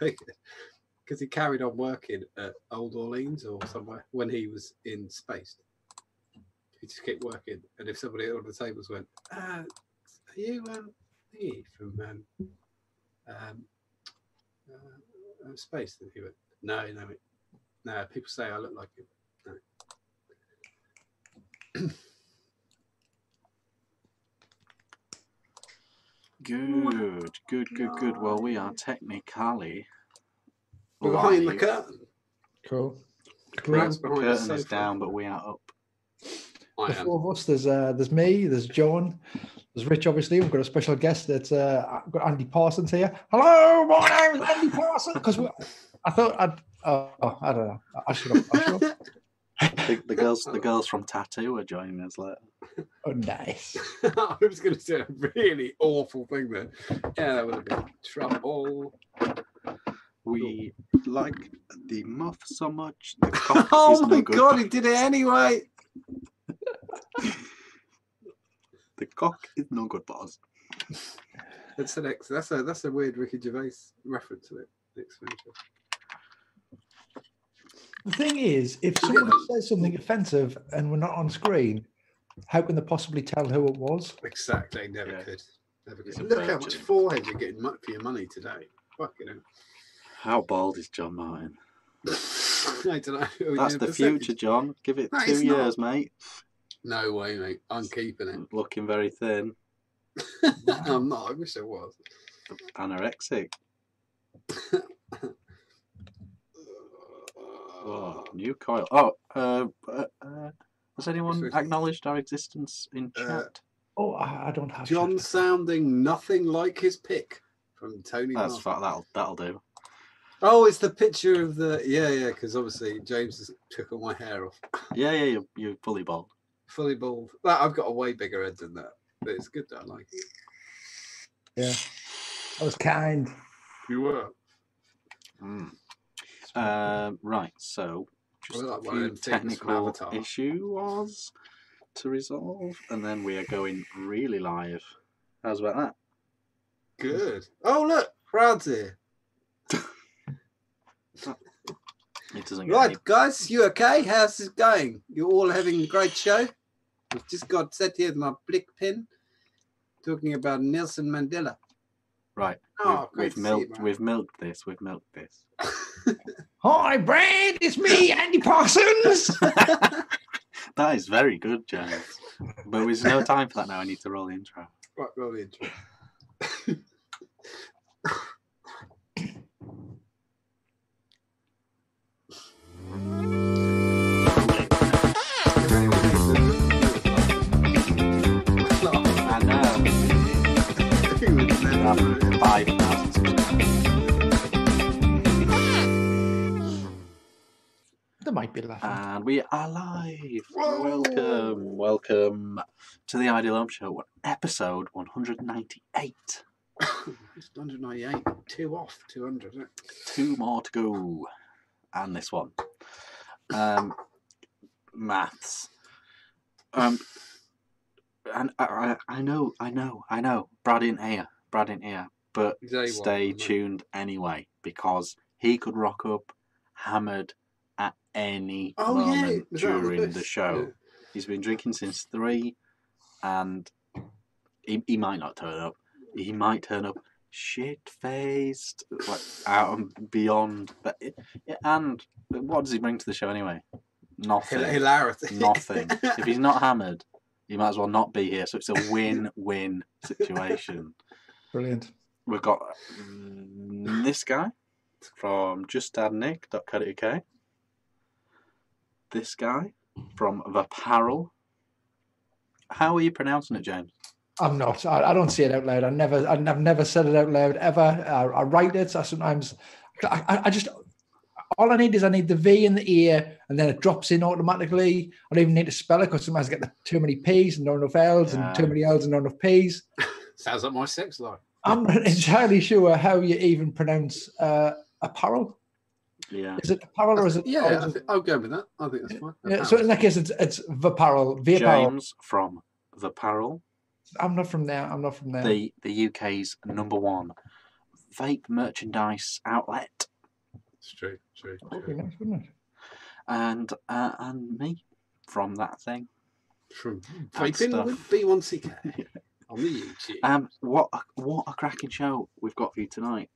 because he carried on working at Old Orleans or somewhere when he was in space. He just kept working, and if somebody at one of the tables went, "Are you from space?" Then he went, "No, no, no. People say I look like him." No. Good, good, good, good. Well, we are technically behind the curtain. Cool. The curtain is down, but we are up. The four of us. There's me. There's John. There's Rich. Obviously, we've got a special guest. That's I've got Andy Parsons here. Hello, my name's Andy Parsons. Because I thought I don't know. I should have. I think the girls from Tattoo are joining us later. Oh, nice. I was going to say a really awful thing there. Yeah, that would have been trouble. We like the muff so much. The cock oh my good. God, he did it anyway. The cock is no good, boss. That's an ex. That's a weird Ricky Gervais reference to it. Next feature. The thing is, if someone says something offensive and we're not on screen, how can they possibly tell who it was? Exactly, never could. Never could. Look how much forehead you're getting for your money today. Fucking hell. How bald is John Martin? I don't know. That's the future, John. Give it 2 years, mate. No way, mate. I'm keeping it. Looking very thin. I'm not. I wish I was. Anorexic. Oh, new coil. Oh, has anyone acknowledged our existence in chat? Oh, I don't have. John chat. Sounding nothing like his pick from Tony. That's fine. That'll do. Oh, it's the picture of the yeah. Because obviously James has took all my hair off. Yeah. You're fully bald. Fully bald. That I've got a way bigger head than that, but it's good that I like it. Yeah, I was kind. You were. Mm. Right, so just a few technical issues to resolve, and then we are going really live. How's about that? Good. Oh, look, Brad's here. It doesn't right, any... guys, you okay? How's this going? You all having a great show? I've just got set here with my blick pen talking about Nelson Mandela. Right, oh, we've milked this. Hi, Brad, it's me, Andy Parsons. That is very good, James. But there's no time for that now. I need to roll the intro. Right, roll the intro. There might be laughing. And we are live. Whoa. Welcome to the Ideal Home Show, episode 198. 198. Two off, 200. Isn't it? Two more to go, and this one. Maths. And I know. Brad in here, but stay tuned anyway, because he could rock up hammered at any moment during the show. Yeah. He's been drinking since 3, and he might not turn up. He might turn up shit-faced, like out and beyond. But and what does he bring to the show anyway? Nothing. Hilarity. Nothing. If he's not hammered, he might as well not be here. So it's a win-win situation. Brilliant. We've got this guy from justadnick.co.uk. This guy from V Apparel. How are you pronouncing it, James? I'm not. I don't say it out loud. I've never said it out loud ever. I write it. I just all I need is the V in the ear, and then it drops in automatically. I don't even need to spell it because sometimes I get too many P's and not enough L's, and too many L's and not enough P's. Sounds like my sex life. I'm not entirely sure how you even pronounce apparel. Yeah. Is it apparel or is it? Yeah, I'll go with that. I think that's fine. Yeah, so in that case, it's V Apparel. V Apparel. James from V Apparel. I'm not from there. The UK's number one vape merchandise outlet. It's true, true, true. That'd be nice, wouldn't it? And me from that thing. True. Vaping with B1CK on the YouTube. What a cracking show we've got for you tonight.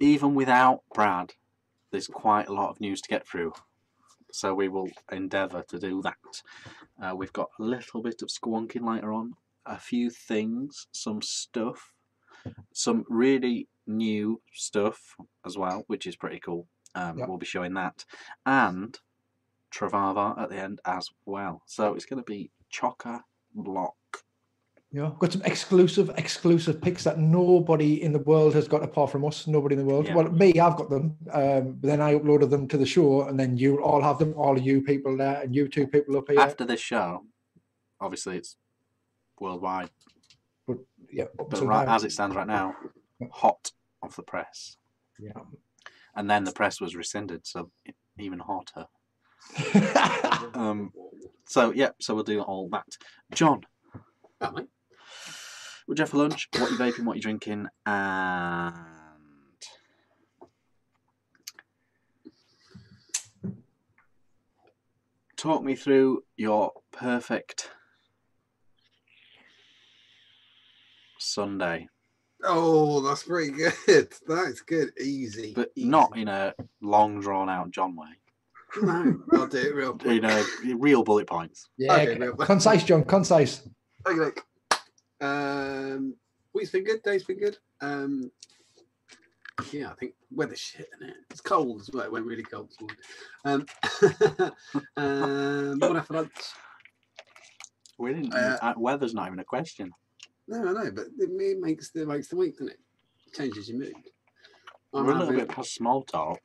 Even without Brad, there's quite a lot of news to get through. So we will endeavour to do that. We've got a little bit of squonking later on, a few things, some stuff, some really new stuff as well, which is pretty cool. Yep. We'll be showing that. And Travava at the end as well. So it's going to be chock-a-block. Yeah, got some exclusive picks that nobody in the world has got apart from us. Nobody in the world. Yeah. Well, me, I've got them. But then I uploaded them to the show, and then you all have them. All you people there, and you two people up here. After this show, obviously it's worldwide. But yeah, but right now, as it stands right now, hot off the press. Yeah, and then the press was rescinded, so even hotter. So yeah, so we'll do all that, John. That might. What do you have for lunch? What are you vaping? What are you drinking? And talk me through your perfect Sunday. Oh, that's pretty good. That's good. Easy. But not in a long, drawn-out John way. No, I'll do it real quick. You know, real bullet points. Yeah, okay, concise, John, concise. Okay, look. Week's been good, day's been good. Yeah, I think weather's shit, isn't it? It's cold as well. It went really cold this morning. What after lunch? We didn't. Weather's not even a question. No, I know, but it makes the week, doesn't it? Changes your mood. We're a little bit past small talk.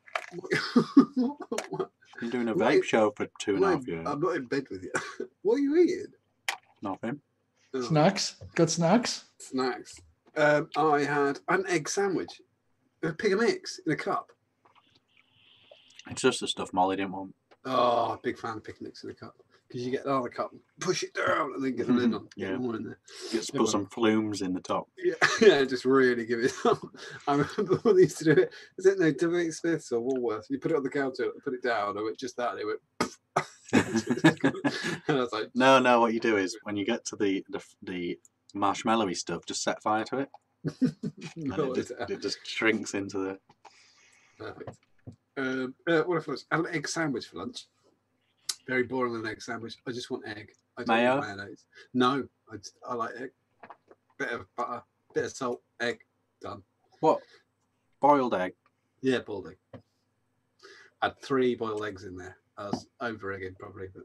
I'm doing a vape show for 2.5 years. I'm not in bed with you. What are you eating? Nothing. Oh. Snacks. Got snacks. Snacks. I had an egg sandwich, a pick a mix in a cup. It's just the stuff Molly didn't want. Oh, big fan of pick a mix in a cup because you get another cup, push it down, and then get the lid on. Yeah, more in there. Just put some flumes in the top. Yeah, yeah, just really give it up. I remember when they used to do it. Is it no W.H. Smith's or Woolworths? You put it on the counter, put it down, and it just that, and it went. Like, no, no. What you do is when you get to the marshmallowy stuff, just set fire to it. No, it just shrinks into the. Perfect. What if I had an egg sandwich for lunch? Very boring an egg sandwich. I just want egg. I don't want mayonnaise. No, I like egg. Bit of butter, bit of salt, egg. Done. What? Boiled egg. Yeah, boiled egg. I had 3 boiled eggs in there. I was over again probably, but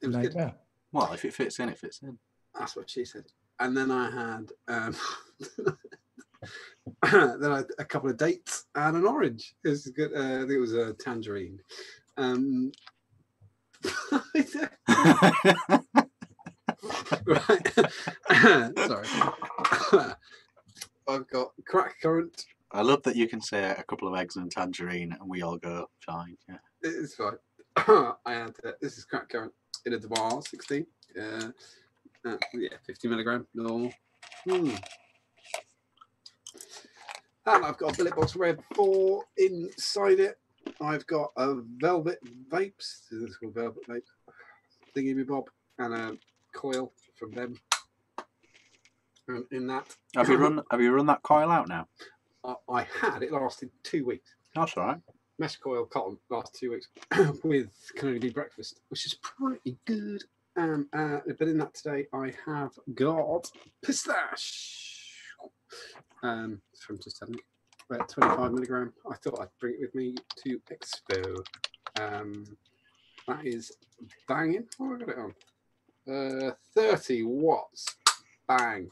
it was good. Yeah. Well, if it fits in, it fits in. That's what she said. And then I had then I had a couple of dates and an orange. It was good. I think it was a tangerine. Right. Sorry. I've got crack currant. I love that you can say a couple of eggs and tangerine, and we all go fine. Yeah, it's fine. I had this is crack currant in a Debar 16. Yeah, 50 mg normal. And I've got a Billet Box Red 4 inside it. I've got a Velvet Vapes. This is called Velvet Vape. Thingy me bob and a coil from them. And in that, have you run that coil out now? I had it lasted 2 weeks. That's all right. Mesh coil cotton last 2 weeks with Can Only Be Breakfast, which is pretty good. But in that today, I have got Pistache from just having about 25 mg. I thought I'd bring it with me to Expo. That is banging. Oh, I got it on. 30 watts. Bang.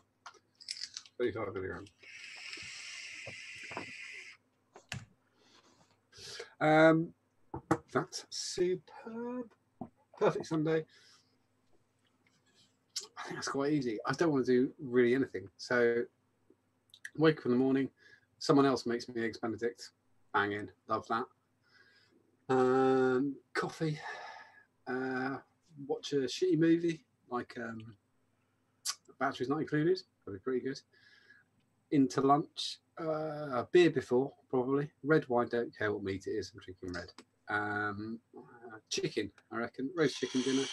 35 mg. That's superb. Perfect Sunday. I think that's quite easy. I don't want to do really anything. So wake up in the morning, someone else makes me eggs Benedict. Banging. Love that. Coffee. Watch a shitty movie like Batteries Not Included. That'd be pretty good. into lunch. A beer before, probably. Red wine, don't care what meat it is, I'm drinking red. Chicken, I reckon. Roast chicken dinner.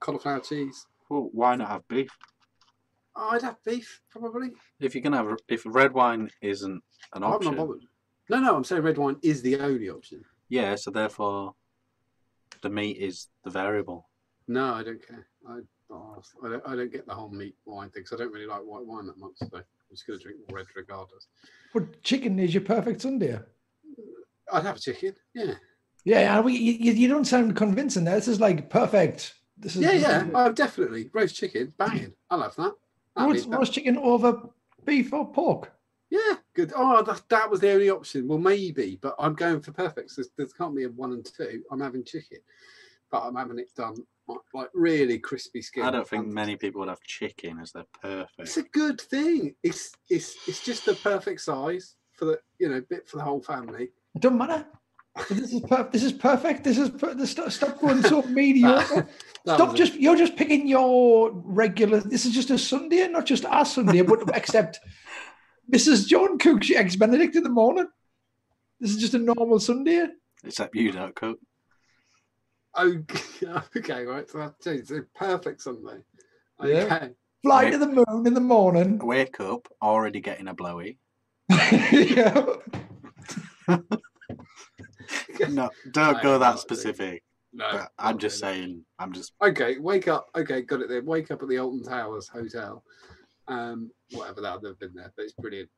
Cauliflower cheese. Well, why not have beef? I'd have beef, probably. If you're going to have... If red wine isn't an option... I'm not bothered. No, no, I'm saying red wine is the only option. Yeah, so therefore the meat is the variable. No, I don't care. I don't get the whole meat wine thing, because I don't really like white wine that much, so... I'm just going to drink red regardless. Well, chicken is your perfect Sunday. I'd have a chicken, yeah. Yeah, you don't sound convincing there. This is like perfect. This is oh, definitely. Roast chicken, banging. I love that. Roast chicken over beef or pork? Yeah, good. Oh, that was the only option. Well, maybe, but I'm going for perfect. So there can't be a 1 and 2. I'm having chicken, but I'm having it done like really crispy skin. I don't think many people would have chicken as their perfect. It's a good thing. It's just the perfect size for the bit for the whole family. It doesn't matter. This is perfect. Stop going so mediocre. You're just picking your regular. This is just a Sunday, not just our Sunday, but except Mrs. John cooks your eggs Benedict in the morning. This is just a normal Sunday. Except you don't cook. Okay, right. So it's a perfect Sunday. Okay. Yeah. Fly to the moon in the morning. Wake up, already getting a blowy. Yeah. No, don't go that specific. No, I'm just saying. Okay, wake up. Okay, got it there. Wake up at the Alton Towers Hotel. Whatever that, I've never been there, but it's brilliant.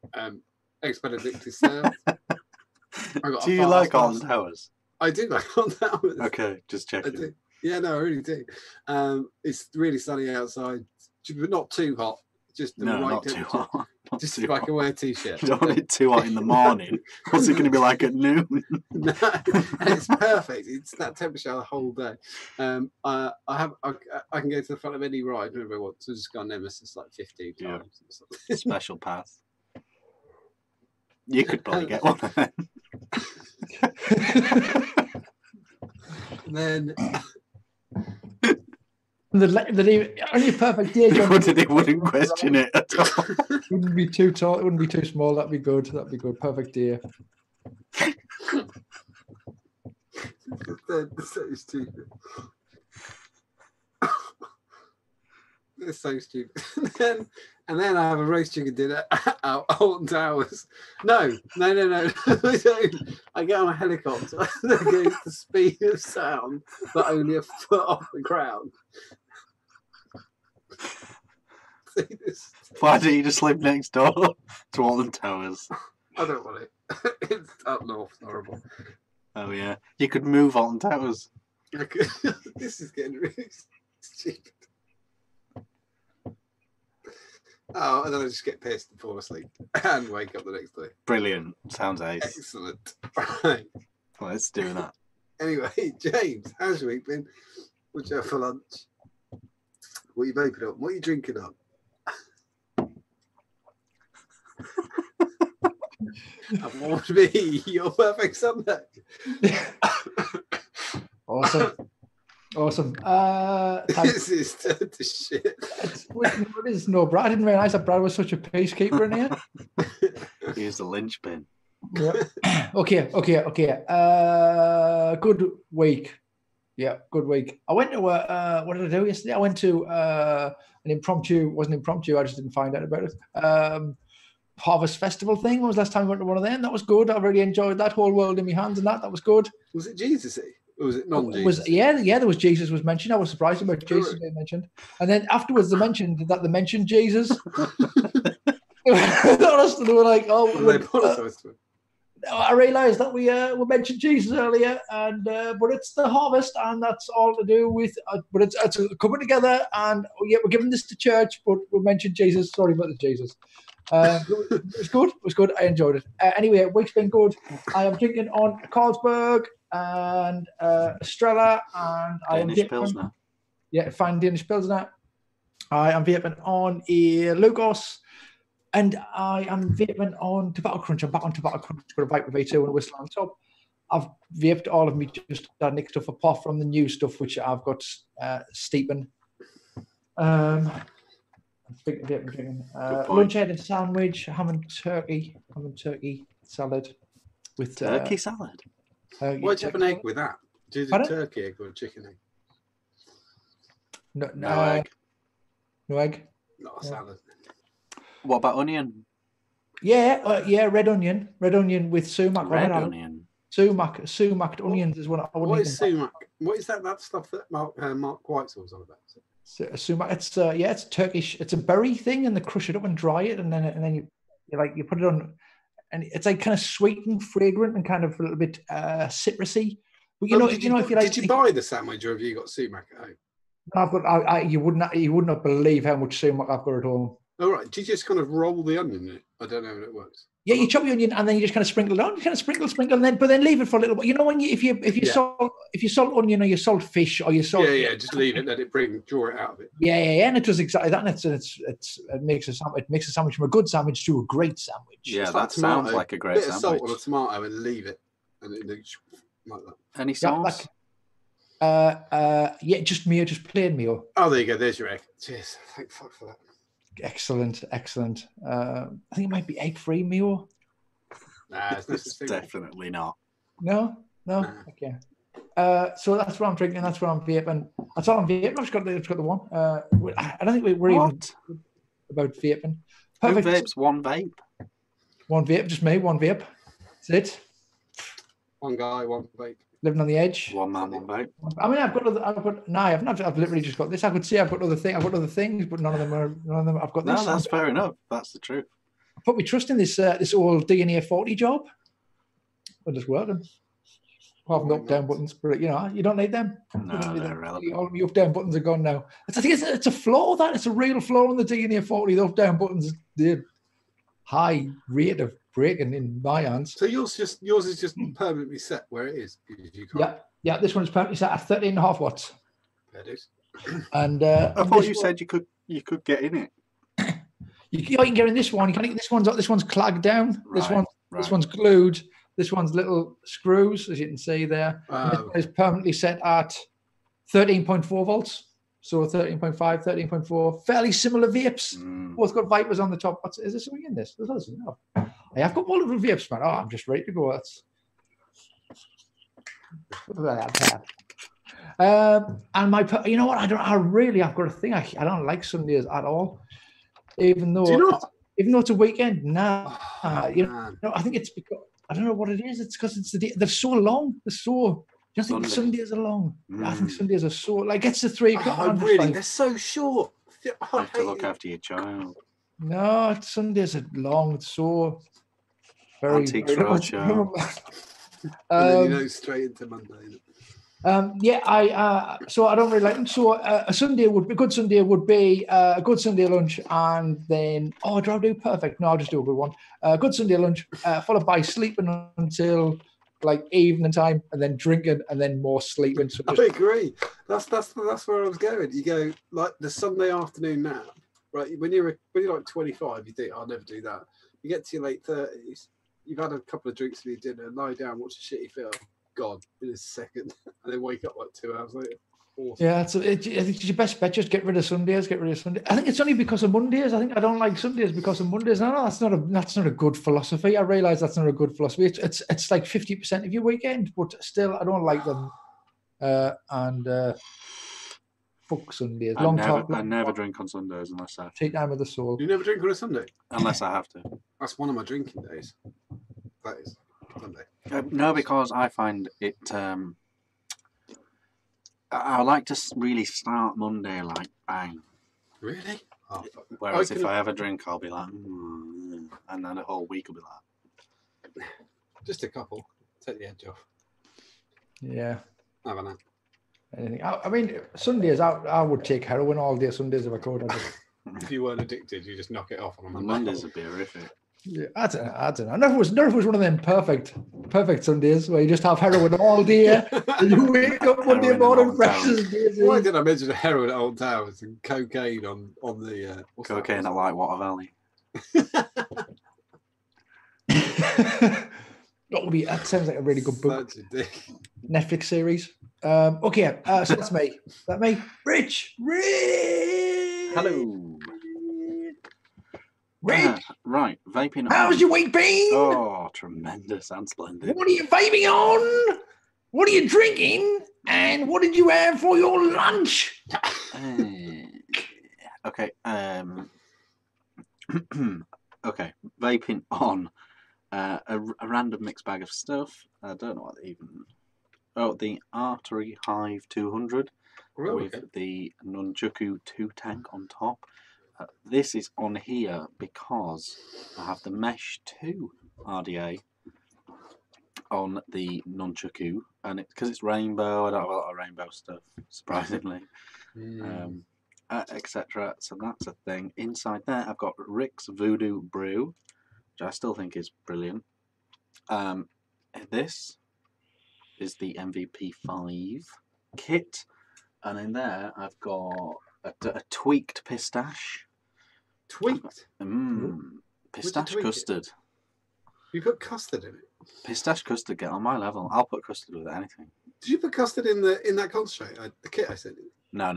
Eggs Benedict is served. Do you like Alton Towers? I do like on that one. Okay, just checking. Yeah, no, I really do. It's really sunny outside, but not too hot. Just the right temperature. Just if I can wear a t-shirt. You don't want it too hot in the morning. What's it going to be like at noon? No, it's perfect. It's that temperature the whole day. I can go to the front of any ride whenever I want. So I've just got Nemesis like 15 times. Or something. Special pass. You could probably get one. On your perfect day, John, they wouldn't question it at all. It wouldn't be too tall. It wouldn't be too small. That'd be good. That'd be good. Perfect day. They're so stupid. And then I have a roast chicken dinner at Alton Towers. No. I get on a helicopter that goes the speed of sound, but only a foot off the ground. Why don't you just live next door to Alton Towers? I don't want it. It's up north. Horrible. Oh, yeah. You could move Alton Towers. This is getting really stupid. Oh, and then I just get pissed and fall asleep and wake up the next day. Brilliant. Sounds ace. Excellent. Right. Well, let's do that. Anyway, James, how's your week been? What you have for lunch? What are you vaping up? What are you drinking up? And what would be your perfect Sunday? Awesome. Awesome. This is the shit. Brad. I didn't realise that Brad was such a peacekeeper in here. Here's the linchpin. Yeah. Okay. Good week. Yeah, good week. I went to what did I do yesterday? I went to an impromptu. Wasn't impromptu. I just didn't find out about it. Harvest Festival thing. When was the last time I went to one of them? That was good. I really enjoyed that. Whole world in my hands and that. That was good. Was it Jesus-y? Or was it non-Jesus? Yeah, there was Jesus was mentioned. I was surprised about Jesus being mentioned. And then afterwards they mentioned that they mentioned Jesus. They were like, I realised that we mentioned Jesus earlier, and but it's the harvest, and that's all to do with, but it's coming together, and yeah, we're giving this to church, but we mentioned Jesus. Sorry about the Jesus. It was good. I enjoyed it. Anyway, week's been good. I am drinking on Carlsberg and Estrella and Danish Pilsner. Yeah, fine Danish Pilsner. I am vaping on Lugos, and I am vaping on Tobacco Crunch. I'm back on Tobacco Crunch. Got a vape with V2 and a whistle on top. I've vaped all of me just Nick stuff apart from the new stuff which I've got steeping. Big dip, lunch head and sandwich, ham and turkey salad with turkey salad. What do you have an egg with that? Do you do turkey egg or a chicken egg? No, no egg. No egg. Not a salad. What about onion? Yeah, yeah, red onion. Red onion with sumac. Sumac onions is what I would. What is sumac? What is that? That stuff that Mark White's always on about. Sumac. It's yeah, it's Turkish. It's a berry thing, and they crush it up and dry it, and then you like you put it on, and it's like kind of sweet and fragrant and kind of a little bit citrusy. But you know, if you like, did you buy the sandwich, or have you got sumac at home? I've got. You would not believe how much sumac I've got at home. All right. Do you just kind of roll the onion in it? I don't know how it works. Yeah, you chop the onion and then you just kind of sprinkle it on. You kind of sprinkle, and then but then leave it for a little bit. You know, when you if you salt onion or you salt fish or you salt just leave it, let it draw it out of it. Yeah, and it does exactly that, and it makes a sandwich from a good sandwich to a great sandwich. Yeah, it's that sounds like a great sandwich. Bit of salt on a tomato and leave it, and it looks like that. Any sauce? Yeah, just mayo, just plain mayo. Oh, there you go. There's your egg. Cheers. Thank fuck for that. Excellent, excellent. I think it might be egg-free meal. Nah, it's definitely not. No. Okay. So that's what I'm drinking. That's what I'm vaping. That's all I'm vaping. I've just got the one. I don't think we're even about vaping. Perfect. Who vapes one vape? One vape. Just me. One vape. That's it. One guy, one vape. Living on the edge. One man, one vape. I mean, I've literally just got this. I could see I've got other things, but none of them. I've got this. No, that's fair enough. That's the truth. I put my trust in this this old DNA 40 job. I just worked them. Apart from the up-down buttons, but you know, you don't need them. No, they're relevant. All the up-down buttons are gone now. I think it's a flaw. It's a real flaw in the DNA 40. The up-down buttons, the high rate of breaking in my hands. So yours is just permanently set where it is. You can't. Yeah. This one's permanently set at 13.5 watts. That is. And I thought you said you could get in it. You can get in this one. You can't get this one's clagged down. Right, this one's glued. This one's little screws, as you can see there. This is permanently set at 13.4 volts. So 13.5, 13.4, fairly similar vapes. Both got Vipers on the top. Is there something in this? There's nothing. No. I've got multiple vapes, man. Oh, I'm just ready to go. That's... and my, you know what? I've got a thing. I don't like Sundays at all, even though it's a weekend. Nah, I think it's because I don't know what it is. It's because it's the day. They're so long. They're so. I think Sundays are long. I think Sundays are so. Like it's the 3 o'clock. Oh, really? Like, they're so short. I have to look after your child. No, Sundays are long. It's so very. Antiques Roadshow. And then you know, straight into Monday. So I don't really like them. So a good Sunday lunch, and then do I do perfect? No, I'll just do a good one. Good Sunday lunch, followed by sleeping until like evening time, and then drinking, and then more sleeping. So I agree. That's where I was going. You go like the Sunday afternoon nap, right? When you're like 25, you think I'll never do that. You get to your late 30s, you've had a couple of drinks with your dinner, lie down, watch a shitty film, gone in a second, and then wake up like 2 hours later. Awesome. Yeah, it's your best bet. Just get rid of Sundays. I think it's only because of Mondays. I think I don't like Sundays because of Mondays. No, that's not a good philosophy. I realise that's not a good philosophy. It's like 50% of your weekend, but still, I don't like them. Fuck Sundays. I never drink on Sundays unless I have to. Take time with the soul. You never drink on a Sunday unless I have to. That's one of my drinking days. That is Sunday. No, because I find it. I like to really start Monday like bang. Really? Oh, whereas if I have a drink, I'll be like, and then a whole week will be like, just a couple. Take the edge off. Yeah. Have a nap. Anything? I mean, Sundays. I would take heroin all day Sundays if I could. If you weren't addicted, you just knock it off on a Monday. Mondays would be horrific. Yeah, I don't know. I don't know if it was one of them perfect Sundays where you just have heroin all day. And you wake up Monday morning fresh as daisy. Why did I mention heroin at Alton Towers and cocaine on the cocaine at Lightwater Valley? That sounds like a really good book. Netflix series. Okay, so that's me. Rich. Hello. Right, vaping. How's your week been? Oh, tremendous and splendid. What are you vaping on? What are you drinking? And what did you have for your lunch? Okay. Okay, vaping on a random mixed bag of stuff. I don't know what even. Oh, the Artery Hive 200 with the Nunchaku 2 tank on top. This is on here because I have the Mesh 2 RDA on the Nunchaku, and it's because it's rainbow. I don't have a lot of rainbow stuff, surprisingly, etc. So that's a thing. Inside there, I've got Rick's Voodoo Brew, which I still think is brilliant. This is the MVP5 kit, and in there I've got a tweaked pistache. Tweaked? Pistache custard. You put custard in it? Pistache custard, get on my level. I'll put custard with anything. Did you put custard in the that concentrate? The kit I sent you? No. I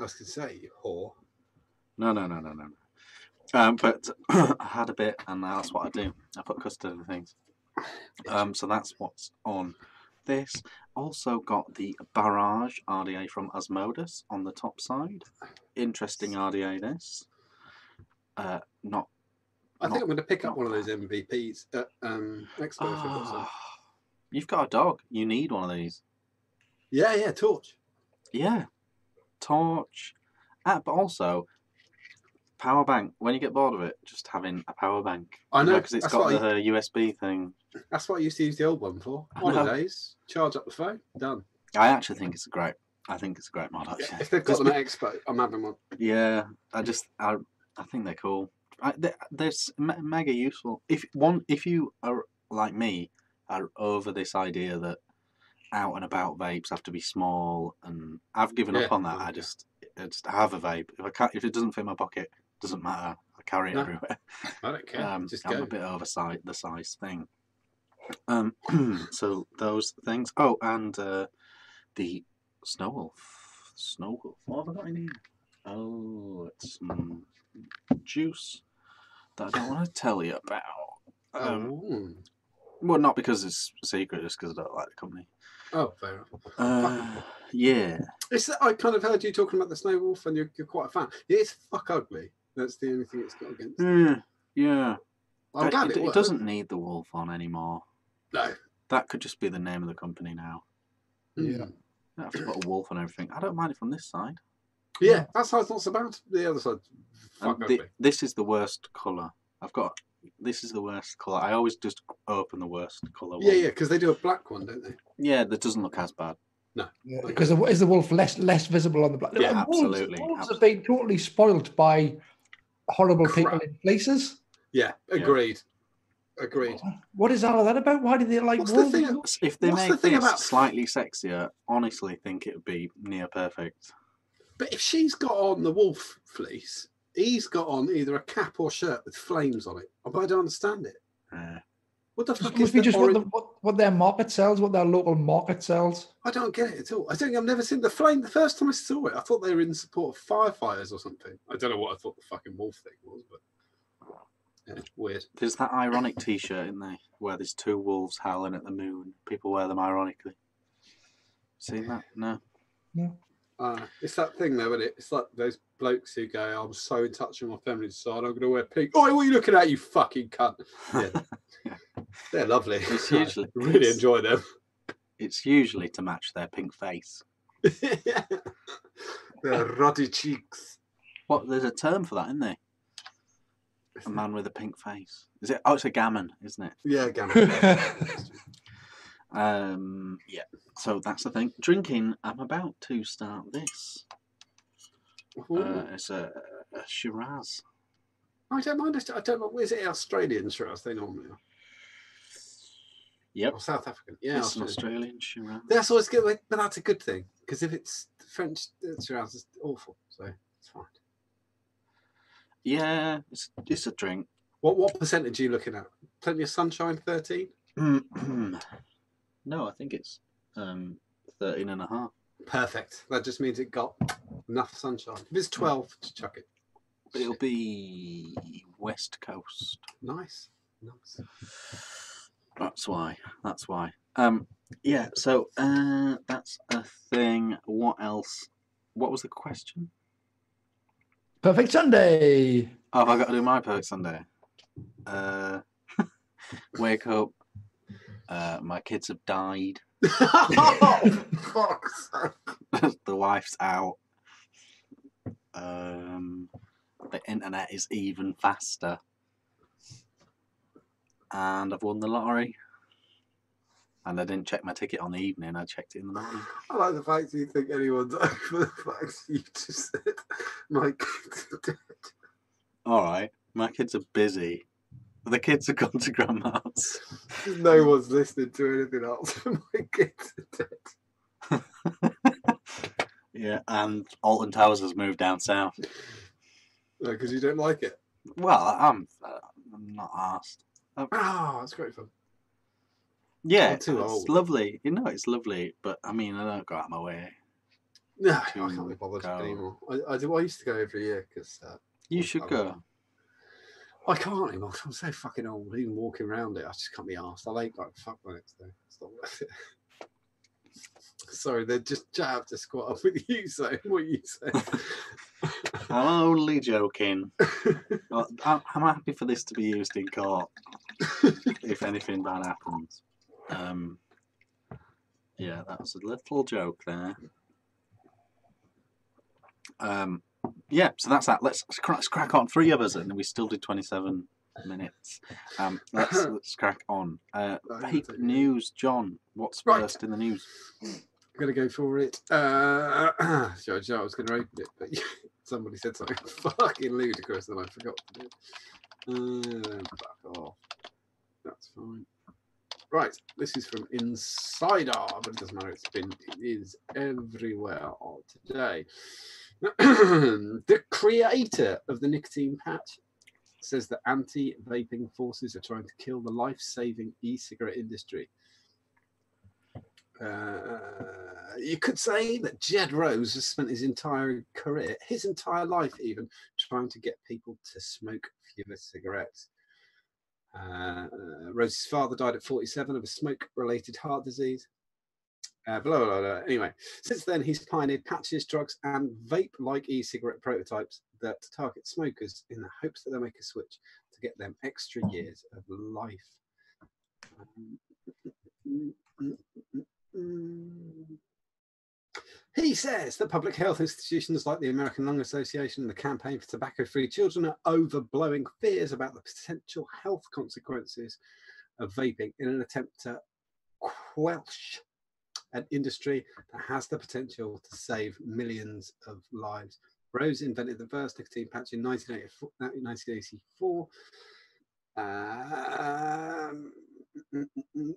was going to say, you whore. No. But I had a bit, and that's what I do. I put custard in things. So that's what's on this. Also got the Barrage RDA from Asmodus on the top side. Interesting RDA, this. I think I'm going to pick up one of those MVPs at Expo. You've got a dog. You need one of these. Yeah, Torch. Yeah, Torch. But also, power bank. When you get bored of it, just having a power bank. I know. Because it's got the USB thing. That's what I used to use the old one for. Holidays, charge up the phone, done. I actually think it's great. I think it's a great mod, actually. Yeah, if they've got them at Expo, I'm having one. Yeah, I think they're cool. They're mega useful. If you are like me, are over this idea that out and about vapes have to be small, and I've given up on that. I just have a vape. If it doesn't fit my pocket, it doesn't matter. I carry it everywhere. I don't care. Just I'm a bit oversight the size thing. So those things. Oh, and the Snow Wolf. What have I got in here? Oh, it's juice that I don't want to tell you about. Well, not because it's secret, just because I don't like the company. Oh, fair enough. Yeah. I kind of heard you talking about the Snow Wolf, and you're quite a fan. It is fuck ugly. That's the only thing it's got against it. Yeah. I'm glad it doesn't need the wolf on anymore. No. That could just be the name of the company now. Yeah. You don't have to put a wolf on everything. I don't mind it from this side. Yeah, that side's not so bad. The other side. This is the worst colour. This is the worst colour. I always just open the worst colour one. Yeah, because they do a black one, don't they? Yeah, that doesn't look as bad. No. Because is the wolf less visible on the black? Yeah, absolutely. Wolves have been totally spoiled by horrible people in places. Yeah, agreed. What is all of that about? Why do they like wolves? If they make this slightly sexier, honestly think it would be near perfect. But if she's got on the wolf fleece, he's got on either a cap or shirt with flames on it. But I don't understand it. What the fuck is just what their market sells, what their local market sells? I don't get it at all. I think I've never seen the flame. The first time I saw it, I thought they were in support of firefighters or something. I don't know what I thought the fucking wolf thing was, but yeah, weird. There's that ironic T-shirt in there where there's two wolves howling at the moon. People wear them ironically. Seen that? No. It's that thing though, isn't it? It's like those blokes who go, I'm so in touch with my feminine side, I'm going to wear pink. Oh, what are you looking at, you fucking cunt? Yeah. They're lovely. I really enjoy them. It's usually to match their pink face. Yeah. Their ruddy cheeks. What? There's a term for that, isn't there? A man with a pink face. Is it? Oh, it's a gammon, isn't it? Yeah, gammon. Yeah, so that's the thing. Drinking, I'm about to start this. It's a Shiraz. I don't mind. Is it Australian Shiraz they normally are? Yep. Or South African. Yeah, it's an Australian Shiraz. That's always good, but that's a good thing, because if it's French, Shiraz is awful, so it's fine. Yeah, it's a drink. What percentage are you looking at? Plenty of sunshine, 13? No, I think it's 13.5. Perfect. That just means it got enough sunshine. If it's 12, just chuck it. But it'll be West Coast. Nice, nice. That's why. Yeah, so that's a thing. What else? What was the question? Perfect Sunday. Oh, have I got to do my Perfect Sunday? Wake up. My kids have died. Oh, fuck's sake. The wife's out. The internet is even faster. And I've won the lottery. And I didn't check my ticket on the evening, I checked it in the morning. I like the fact you think anyone's over the fact you just said, my kids are dead. Alright, my kids are busy. The kids have gone to grandma's. No one's listening to anything else. My kids are dead. Yeah, and Alton Towers has moved down south. No, because you don't like it? Well, I'm not arsed. Oh, that's great fun. Yeah, it's lovely. You know, it's lovely, but I mean, I don't go out of my way. No, I can't be bothered anymore. I do. I used to go every year because you should go. I can't anymore. I'm so fucking old. Even walking around it, I just can't be arsed. I ain't like fuck my next day. It's not worth it. Sorry, they just jabbed to squat up with you. So what you say? I'm only joking. I'm happy for this to be used in court if anything bad happens. Yeah, that was a little joke there. Yeah, so that's that. Let's crack on. Three of us, and we still did 27 minutes. Let's crack on. Fake news, John. What's first in the news? I'm going to go for it. Sorry, I was going to open it, but somebody said something fucking ludicrous and I forgot to do it. Back off. That's fine. Right, this is from Insider, but it doesn't matter, it is everywhere today. The creator of the nicotine patch says that anti-vaping forces are trying to kill the life-saving e-cigarette industry. You could say that Jed Rose has spent his entire life even, trying to get people to smoke fewer cigarettes. Rose's father died at 47 of a smoke-related heart disease. Blah, blah, blah. Anyway, since then, he's pioneered patches, drugs, and vape-like e-cigarette prototypes that target smokers in the hopes that they'll make a switch to get them extra years of life. He says that public health institutions like the American Lung Association and the Campaign for Tobacco-Free Children are overblowing fears about the potential health consequences of vaping in an attempt to quelch an industry that has the potential to save millions of lives. Rose invented the first nicotine patch in 1984.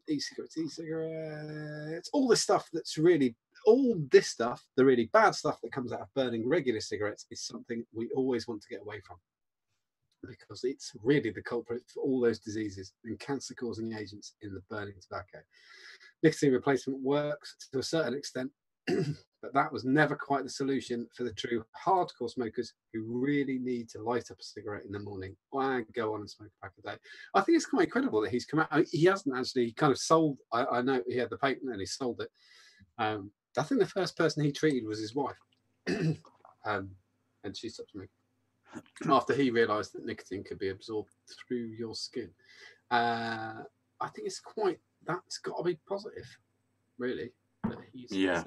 E-cigarettes, all this stuff, the really bad stuff that comes out of burning regular cigarettes is something we always want to get away from because it's really the culprit for all those diseases and cancer-causing agents in the burning tobacco. Nicotine replacement works to a certain extent, but that was never quite the solution for the true hardcore smokers who really need to light up a cigarette in the morning and go on and smoke a pack a day. I think it's quite incredible that he's come out. He hasn't actually kind of sold. I know he had the patent and he sold it. I think the first person he treated was his wife, and she stopped smoking after he realised that nicotine could be absorbed through your skin. I think it's quite. That's got to be positive, really. Yeah.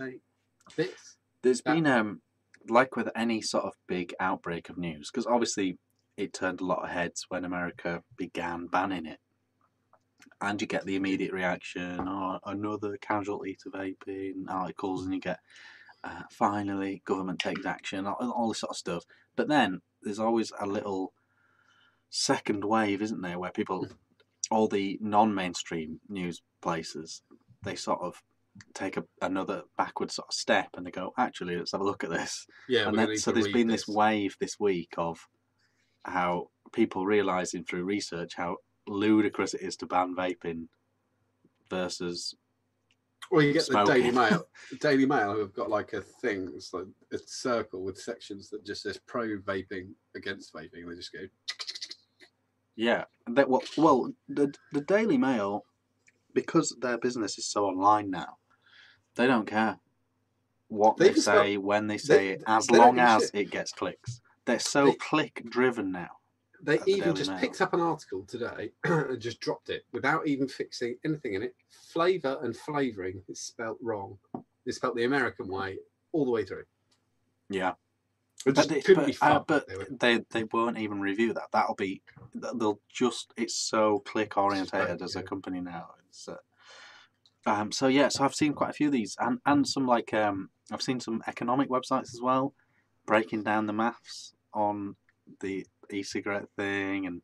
There's been like with any sort of big outbreak of news, because obviously it turned a lot of heads when America began banning it, and you get the immediate reaction, oh, another casualty to vaping articles, and you get finally government takes action, all this sort of stuff. But then there's always a little second wave, isn't there, where people, all the non-mainstream news places, they sort of take another backward sort of step and they go, actually, let's have a look at this. Yeah, and then, so there's been this wave this week of how people realizing through research how ludicrous it is to ban vaping versus you get smoking. The Daily Mail. Daily Mail have got like a thing, it's like a circle with sections that just says pro vaping, against vaping, and they just go Yeah. That, well, the Daily Mail, because their business is so online now, they don't care what they say, when they say it, as long as it gets clicks. They're so click-driven now. They even just picked up an article today and just dropped it without even fixing anything in it. Flavour and flavouring is spelt wrong. It's spelt the American way all the way through. Yeah. But they won't even review that. That'll be, they'll just, it's so click orientated as a company now. It's, so yeah, so I've seen quite a few of these, and some like I've seen some economic websites as well, breaking down the maths on the e-cigarette thing and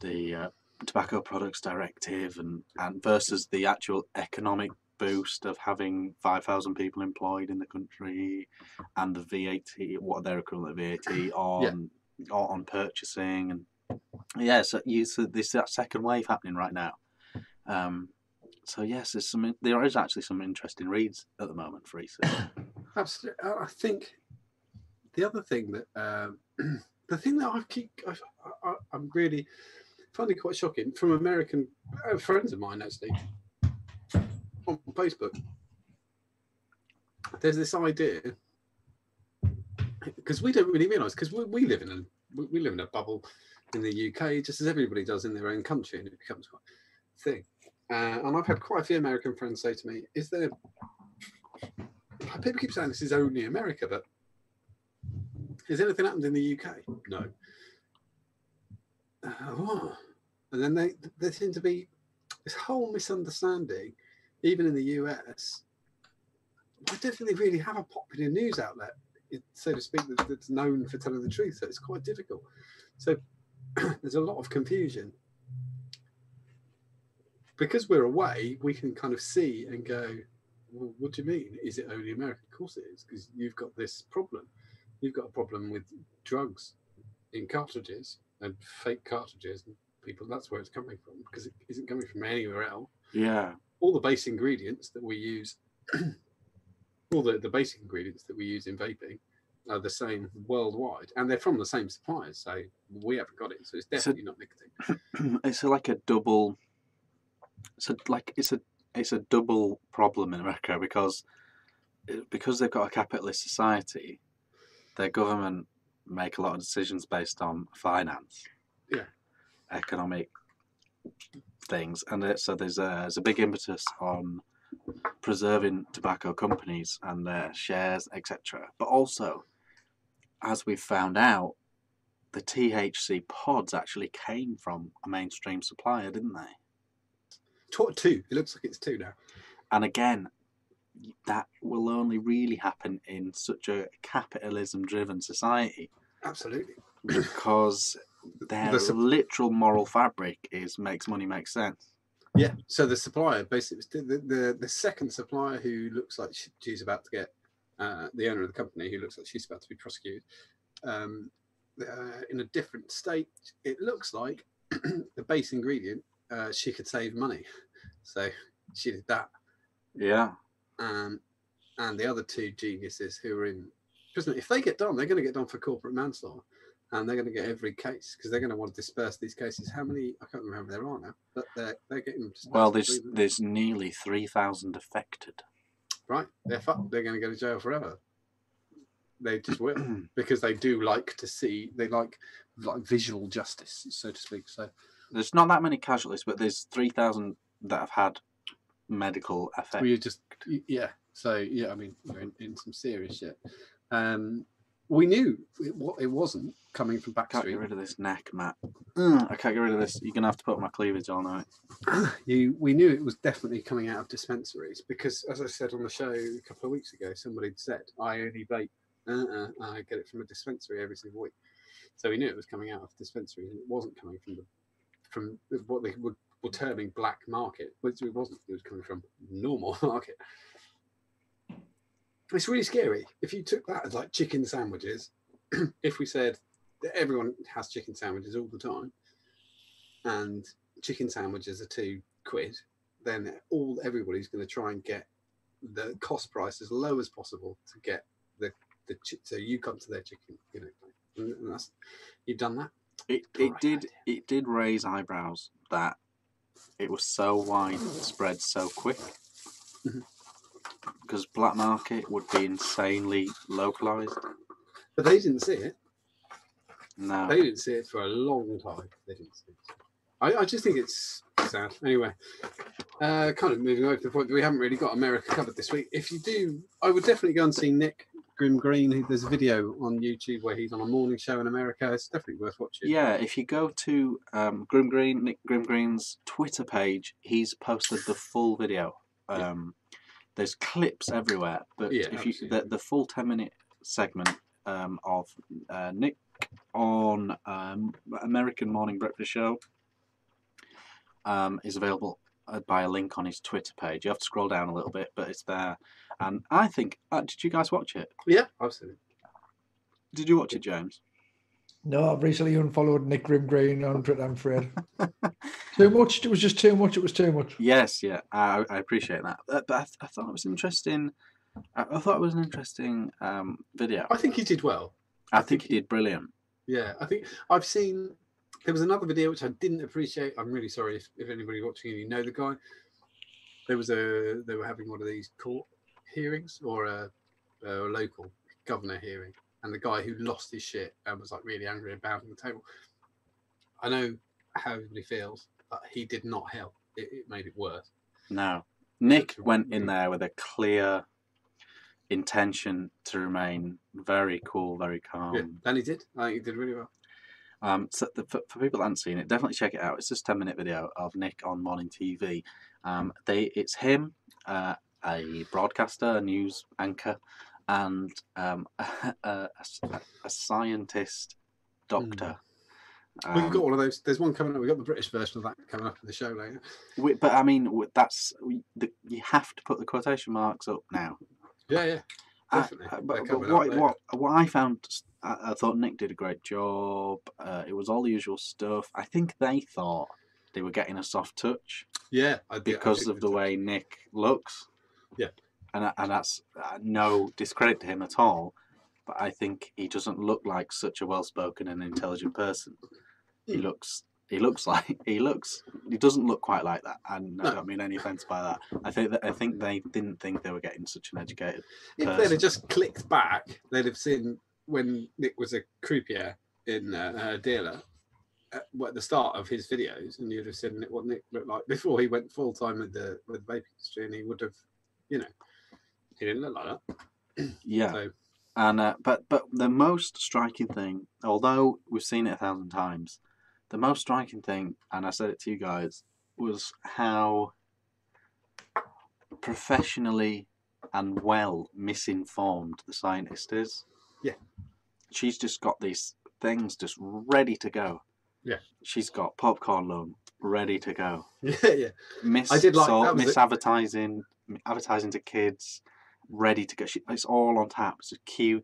the Tobacco Products Directive and versus the actual economic boost of having 5,000 people employed in the country and the VAT, what their equivalent VAT on on purchasing, and yeah, so there's that second wave happening right now. So yes, there's some. There is actually some interesting reads at the moment for e-cigarettes. Absolutely, I think the other thing that the thing that I'm really finding quite shocking from American friends of mine actually. On Facebook, there's this idea, because we don't really realise, because we live in a bubble in the UK, just as everybody does in their own country, and it becomes quite a thing. And I've had quite a few American friends say to me, "Is there?" People keep saying this is only America, but has anything happened in the UK? No. Oh. And then there seem to be this whole misunderstanding. Even in the US, I don't think they really have a popular news outlet, so to speak, that's known for telling the truth. So it's quite difficult. So there's a lot of confusion. Because we're away, we can kind of see and go, well, what do you mean? Is it only America? Of course it is, because you've got this problem. You've got a problem with drugs in cartridges and fake cartridges. And people, that's where it's coming from, because it isn't coming from anywhere else. Yeah. All the base ingredients that we use, all the basic ingredients that we use in vaping are the same worldwide, and they're from the same suppliers, so we haven't got it, so it's definitely not nicotine. It's like a double, it's a double problem in America, because they've got a capitalist society, their government make a lot of decisions based on finance, economic things, and so there's a big impetus on preserving tobacco companies and their shares, etc. But also, as we've found out, the THC pods actually came from a mainstream supplier, didn't they? Two. It looks like it's two now. And again, that will only really happen in such a capitalism-driven society. Absolutely. Because their literal moral fabric is makes money makes sense. Yeah. So the supplier, basically, the second supplier who looks like she's about to get the owner of the company, who looks like she's about to be prosecuted in a different state. It looks like the base ingredient she could save money, so she did that. Yeah. And the other two geniuses who are in prison, if they get done, they're going to get done for corporate manslaughter. And they're going to get every case because they're going to want to disperse these cases. How many? I can't remember there are now, but they're getting. Well, there's nearly 3,000 affected. Right, they're fucked. They're going to go to jail forever. They just will because they do like to see. They like visual justice, so to speak. So there's not that many casualties, but there's 3,000 that have had medical effect. Well, So yeah, I mean, we're in some serious shit. We knew it wasn't coming from backstreet. I can't get rid of this neck, Matt. I can't get rid of this. You're going to have to put my cleavage all night. We knew it was definitely coming out of dispensaries because, as I said on the show a couple of weeks ago, somebody said, I only vape. I get it from a dispensary every single week. So we knew it was coming out of dispensaries, and it wasn't coming from what they were terming black market, which it wasn't. It was coming from normal market. It's really scary. If you took that as like chicken sandwiches, if we said that everyone has chicken sandwiches all the time and chicken sandwiches are £2, then everybody's going to try and get the cost price as low as possible to get so you come to their chicken, you know, and you've done that. It did raise eyebrows that it was so widespread so quick. Because black market would be insanely localized. But they didn't see it. No. They didn't see it for a long time. They didn't see it. I just think it's sad. Anyway, kind of moving over to the point that we haven't really got America covered this week. If you do, I would definitely go and see Nick Grim Green. There's a video on YouTube where he's on a morning show in America. It's definitely worth watching. Yeah, if you go to Grim Green, Nick Grim Green's Twitter page, he's posted the full video. Yeah. There's clips everywhere, but yeah, if you the full 10-minute segment of Nick on American Morning Breakfast Show is available by a link on his Twitter page. You have to scroll down a little bit, but it's there. And I think, did you guys watch it? Yeah, I've seen it. Did you watch it, James? No, I've recently unfollowed Nick Grim Green on Twitter, I'm afraid. Too much. It was just too much. It was too much. Yes, yeah, I appreciate that. But I thought it was interesting. I thought it was an interesting video. I think he did well. I think he did brilliant. Yeah, I think I've seen. There was another video which I didn't appreciate. I'm really sorry if anybody watching you know the guy. They were having one of these court hearings or a local governor hearing, and the guy who lost his shit and was like really angry and bouncing the table. I know how everybody feels. But he did not help. It made it worse. No. Nick went in there with a clear intention to remain very cool, very calm. Yeah, and he did. I think he did really well. So for people that haven't seen it, definitely check it out. It's this 10-minute video of Nick on morning TV. It's him, a broadcaster, a news anchor, and a scientist doctor. Mm. We've got all of those. There's one coming up. We've got the British version of that coming up in the show later. But I mean, you have to put the quotation marks up now. Yeah, yeah, definitely. But what I found, I thought Nick did a great job. It was all the usual stuff. I think they thought they were getting a soft touch. Yeah, because of the way Nick looks. Yeah, and that's no discredit to him at all. But I think he doesn't look like such a well-spoken and intelligent person. He doesn't look quite like that, and I don't mean any offence by that. I think they didn't think they were getting such an educated person. If they'd have just clicked back, they'd have seen when Nick was a croupier in a dealer at the start of his videos, and you'd have seen what Nick looked like before he went full time with the vape industry, and he would have, he didn't look like that. Yeah. So, and but the most striking thing, although we've seen it 1,000 times, the most striking thing, and I said it to you guys, was how professionally and well misinformed the scientist is. Yeah. She's just got these things just ready to go. Yeah. She's got popcorn lung ready to go. Yeah, yeah. Advertising to kids. Ready to go. It's all on tap. It's just Q.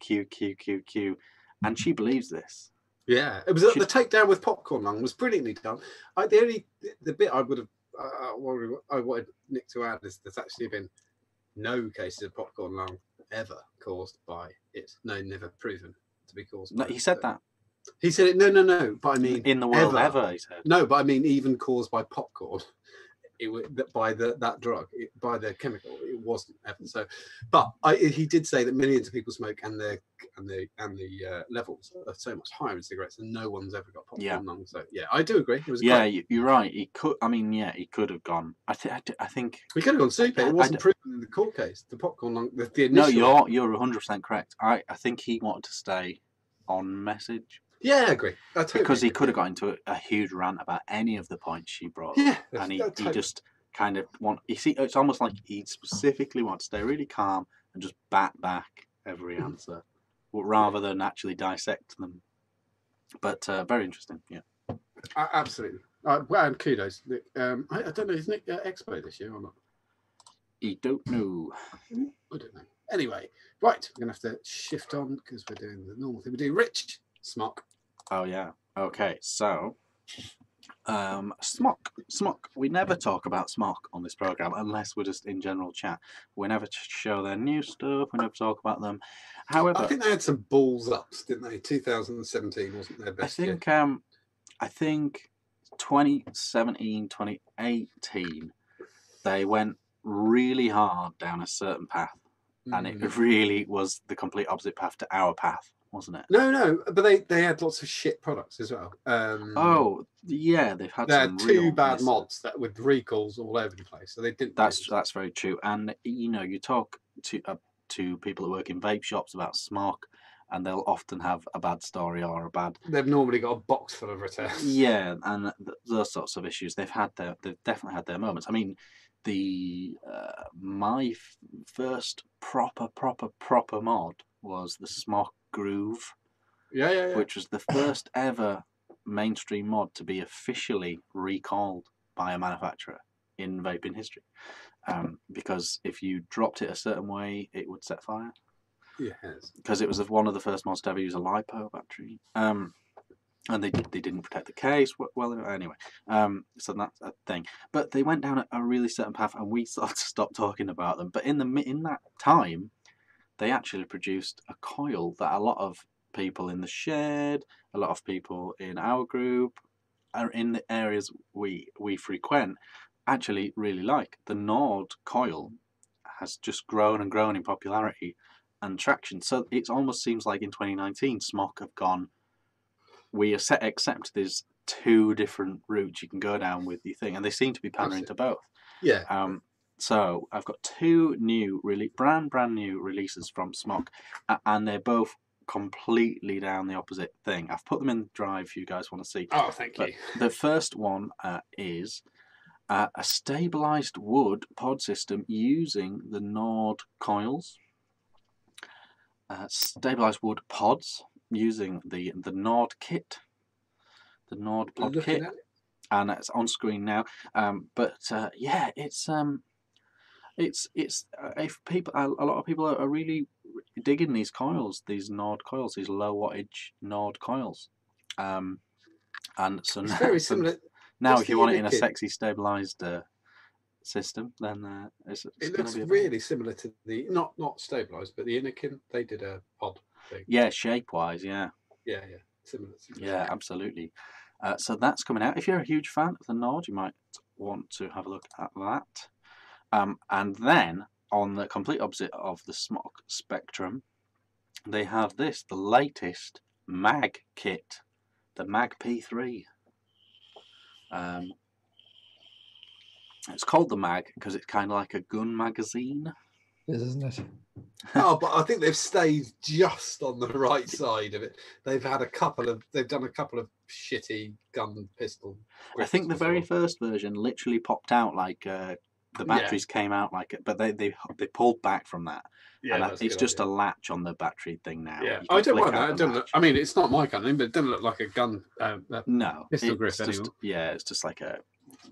And she believes this. Yeah. It was the takedown with popcorn lung was brilliantly done. The bit I would have I wanted Nick to add is there's actually been no cases of popcorn lung ever caused by it. No, never proven to be caused by it. He said that. He said it. No. But I mean, in the world ever, he said. No, but I mean, even caused by popcorn. By the chemical, it wasn't ever. So, but he did say that millions of people smoke, and the levels are so much higher in cigarettes, and no one's ever got popcorn lung. So, yeah, I do agree. It was you're right. He could. I mean, yeah, he could have gone. I think we could have gone super. It wasn't proven in the court case. The popcorn lung. The initial. No, you're 100% correct. I think he wanted to stay on message. Yeah, I agree. I totally because he could have got into a huge rant about any of the points she brought up. Yeah, and he just kind of it's almost like he specifically wants to stay really calm and just bat back every answer, rather than actually dissect them. But very interesting, yeah. Absolutely. Well, and kudos. I don't know, is Nick Expo this year or not? I don't know. I don't know. Anyway, right, we're going to have to shift on because we're doing the normal thing we do. Rich. Smok. Oh, yeah. Okay, so Smok. We never talk about Smok on this program unless we're just in general chat. We never show their new stuff. We never talk about them. However, I think they had some balls ups, didn't they? 2017 wasn't their best. I think I think 2017, 2018, they went really hard down a certain path, and it really was the complete opposite path to our path, wasn't it? No, but they had lots of shit products as well. Oh yeah, they've had some real bad mods that with recalls all over the place, so they didn't. That's very true. And you know, you talk to people that work in vape shops about Smok, and they'll often have a bad story or a bad. They've normally got a box full of returns. Yeah, and those sorts of issues. They've definitely had their moments. I mean, the my first proper mod was the Smok Groove, yeah, which was the first ever mainstream mod to be officially recalled by a manufacturer in vaping history, because if you dropped it a certain way, it would set fire. Yes, because it was one of the first mods to ever use a lipo battery, and they didn't protect the case well. Anyway, so that's a thing. But they went down a really certain path, and we sort of stopped talking about them. But in that time, they actually produced a coil that a lot of people in the shed, a lot of people in our group, are in the areas we frequent, actually really like. The Nord coil has just grown and grown in popularity and traction. So it almost seems like in 2019, Smok have gone, we accept there's two different routes you can go down with your thing, and they seem to be pandering to both. Yeah. So I've got two new, really brand new releases from Smok, and they're both completely down the opposite thing. I've put them in the drive if you guys want to see. Oh, thank you. The first one is a stabilised wood pod system using the Nord coils. Stabilised wood pods using the Nord kit, the Nord pod kit, and it's on screen now. Yeah, it's if people a lot of people are really digging these coils, these Nord coils, these low wattage Nord coils, and so it's now, very similar. Now if you want it in a sexy stabilised system, then it looks really similar to the not stabilised, but the Inikin. They did a pod thing. Yeah, shape wise, yeah, similar. Yeah, absolutely. So that's coming out. If you're a huge fan of the Nord, you might want to have a look at that. And then, on the complete opposite of the Smok spectrum, they have this, the latest MAG kit, the MAG P3. It's called the MAG because it's kind of like a gun magazine. It is, isn't it? Oh, but I think they've stayed just on the right side of it. They've done a couple of shitty gun pistol. I think the very first version literally popped out like the batteries came out like it, but they pulled back from that. Yeah, and it's just a latch on the battery thing now. Yeah, I don't want that. It doesn't look, I mean, it's not my gun, but it doesn't look like a gun. No, pistol grip anymore. Yeah, it's just like a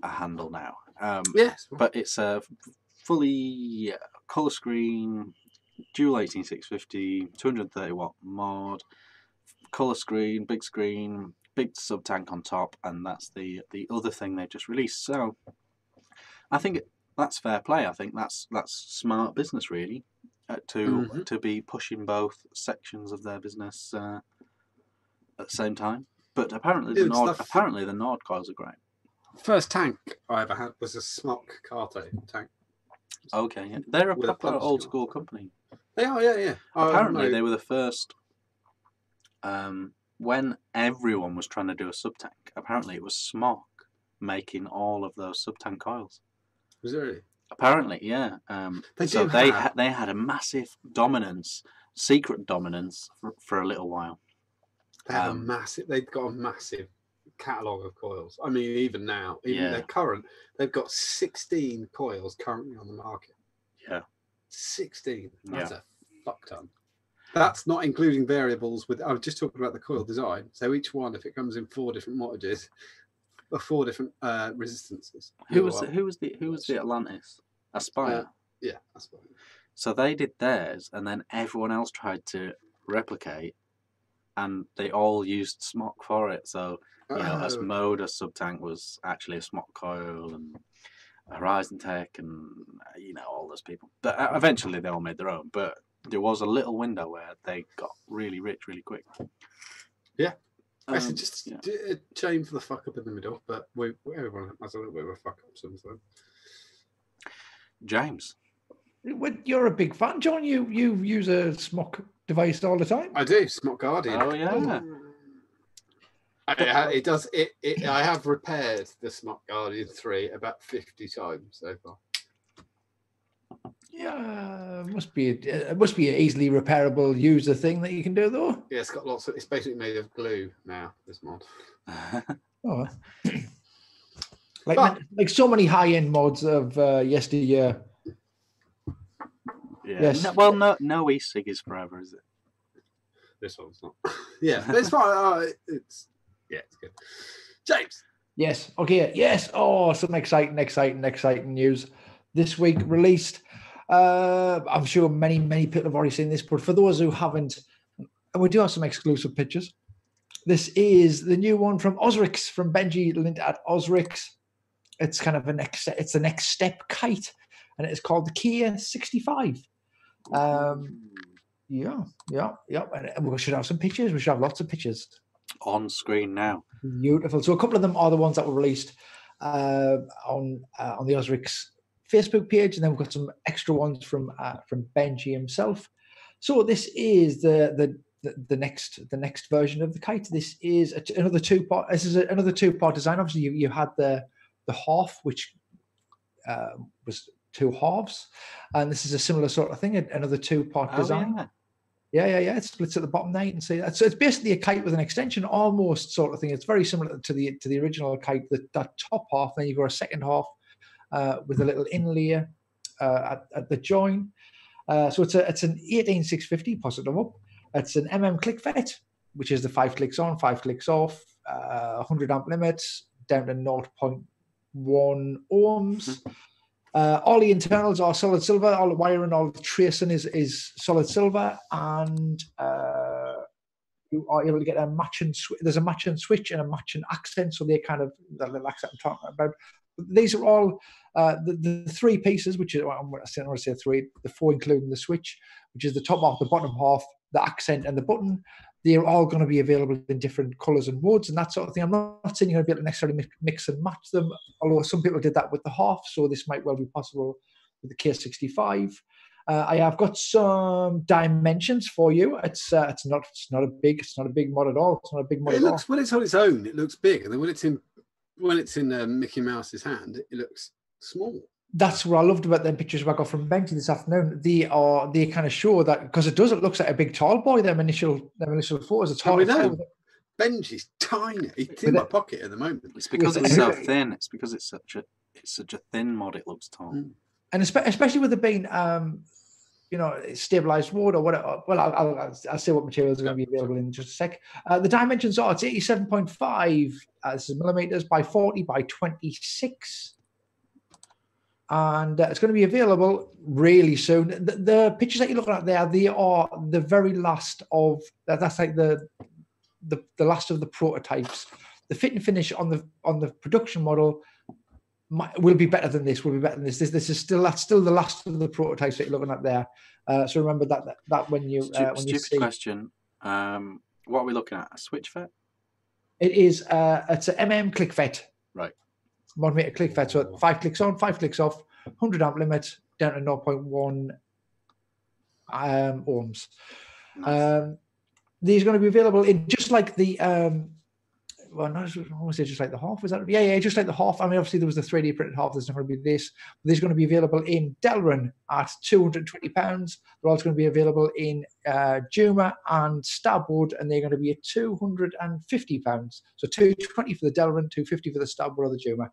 handle now. Yes, but it's a fully color screen, dual 18650, 230-watt mod, color screen, big sub tank on top, and that's the other thing they've just released. So I think that's fair play. I think that's smart business, really, to be pushing both sections of their business at the same time. But apparently, the Nord coils are great. First tank I ever had was a Smok Kato tank. Okay, yeah. They're a proper old school company. They are, yeah. Apparently, they were the first. When everyone was trying to do a sub tank, apparently it was Smok making all of those sub tank coils. Was it really? Apparently, yeah. They had a massive dominance, secret dominance for a little while. They had a massive catalogue of coils. I mean, even now, their current, they've got 16 coils currently on the market. Yeah, 16. That's a fuck ton. That's not including variables. I was just talking about the coil design. So each one, if it comes in four different wattages, or four different resistances. Who was the Atlantis? Aspire. Yeah, Aspire. So they did theirs, and then everyone else tried to replicate, and they all used Smok for it. So Asmodus Subtank was actually a Smok coil, and Horizon Tech, and all those people. But eventually they all made their own. But there was a little window where they got really rich really quick. Yeah, It's just a shame for the fuck up in the middle, but everyone has a little bit of a fuck up sometimes. James, you're a big fan, John. You use a Smok device all the time. I do, Smok Guardian. Oh yeah. It does. It I have repaired the Smok Guardian 3 about 50 times so far. Yeah, it must be an easily repairable user thing that you can do though. Yeah, it's got lots of. It's basically made of glue now. This mod. Oh. Like so many high-end mods of yesteryear. Yeah. Yes. No, well, no e-cig is forever, is it? This one's not. Yeah, it's fine. It's good. James. Yes. Okay. Yes. Oh, some exciting news this week released. I'm sure many people have already seen this, but for those who haven't, and we do have some exclusive pictures. This is the new one from Osrix, from Benji Lind at Osrix. It's kind of it's the next step kite, and it's called the KS65. Yeah. And we should have some pictures. We should have lots of pictures on screen now. Beautiful. So a couple of them are the ones that were released on the Osrix Facebook page, and then we've got some extra ones from Benji himself. So this is the next version of the kite. This is another two-part. This is another two-part design. Obviously, you had the half, which was two halves, and this is a similar sort of thing. Another two-part design. Yeah. It splits at the bottom there. You can see that. So it's basically a kite with an extension, almost sort of thing. It's very similar to the original kite. That top half, then you've got a second half with a little inlay at the join. So it's an 18650 positive up. It's an click fet, which is the 5 clicks on, 5 clicks off, 100 amp limits, down to 0.1 ohms. All the internals are solid silver. All the wiring, all the tracing is solid silver, and you are able to get a matching. There's a matching switch and a matching accent, so they're kind of the little accent I'm talking about. These are all the three pieces, which is I want to say three, the four including the switch, which is the top half, the bottom half, the accent and the button. They're all going to be available in different colours and modes and that sort of thing. I'm not saying you're going to be able to necessarily mix and match them, although some people did that with the half, so this might well be possible with the KS65. I have got some dimensions for you. It's not a big mod at all. It's not a big mod. It looks, when it's on its own, it looks big, and then when it's in Mickey Mouse's hand, it looks small. That's what I loved about the pictures I got from Benji this afternoon. They kind of show that, because it looks like a big tall boy. Them initial photos. Benji's tiny. It's in my pocket at the moment. It's because it's so thin. It's because it's such a thin mod. It looks tall, and especially with it being stabilized wood or whatever. Well, I'll say what materials are going to be available in just a sec. The dimensions are: it's 87.5. This is millimeters by 40 by 26. And it's going to be available really soon. The pictures that you're looking at there, they are the very last of that's like the last of the prototypes. The fit and finish on the production model will be better than this. This is still the last of the prototypes that you're looking at there. So remember that when you when you see. Stupid question. What are we looking at? A switch fet? It is. It's an click fet. Right. Monometer click fet, so 5 clicks on, 5 clicks off, 100 amp limit, down to 0.1 ohms. Nice. These are going to be available in just like the just like the half. Is that just like the half. I mean, obviously there was the 3D printed half. There's not going to be this. These are going to be available in Delrin at £220. They're also going to be available in Juma and Stabwood, and they're going to be at £250. So £220 for the Delrin, £250 for the Stabwood or the Juma.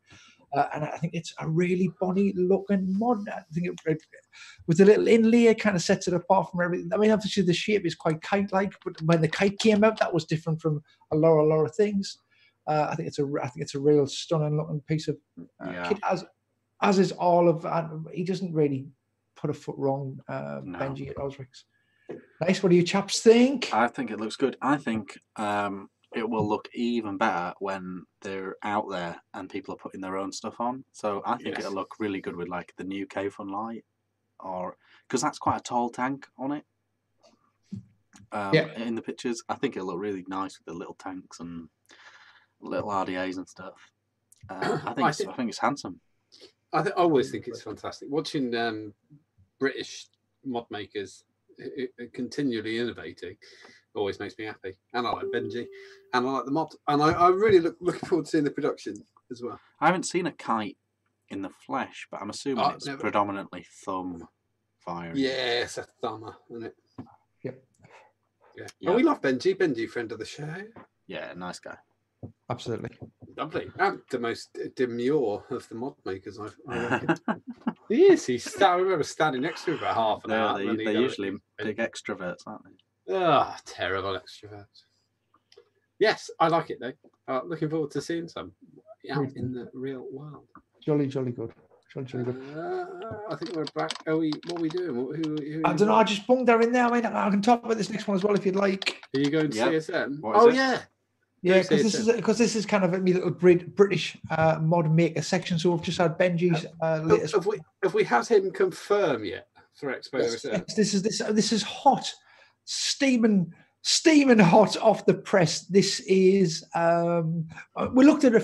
And I think it's a really bonny looking mod. I think it with the little inlay kind of sets it apart from everything. I mean, obviously the shape is quite kite-like, but when the kite came out, that was different from a lot of things. I think it's a real stunning looking piece of kit, as is all of. He doesn't really put a foot wrong, Benji at Osrix. Nice. What do you chaps think? I think it looks good. I think it will look even better when they're out there and people are putting their own stuff on. So I think it'll look really good with like the new K Fun light, because that's quite a tall tank on it. in the pictures. I think it looked really nice with the little tanks and little RDAs and stuff. I think it's handsome. I always think it's fantastic watching British mod makers continually innovating. Always makes me happy, and I like Benji, and I like the mod, and I really looking forward to seeing the production as well. I haven't seen a Kite in the flesh, but I'm assuming it's predominantly thumb firing. Yeah, it's a thumber, isn't it? Yep. Yeah. Yep. Oh, we love Benji. Benji, friend of the show. Yeah, nice guy. Absolutely. Lovely. And the most demure of the mod makers, I reckon. He is. I remember standing next to him for half an hour. They're usually big extroverts, aren't they? Ah, oh, terrible extroverts. Yes, I like it, though. Looking forward to seeing some out in the real world. Jolly, jolly good. I think we're back. What are we doing? Who I don't know. I just bunged her in there. I can talk about this next one as well if you'd like. Are you going to CSM? Oh, yeah. Yeah, because this is kind of a little British mod maker section. So we've just had Benji's latest. Have we had him confirm yet for Expo? Yes, this is hot, steaming hot off the press. This is we looked at it a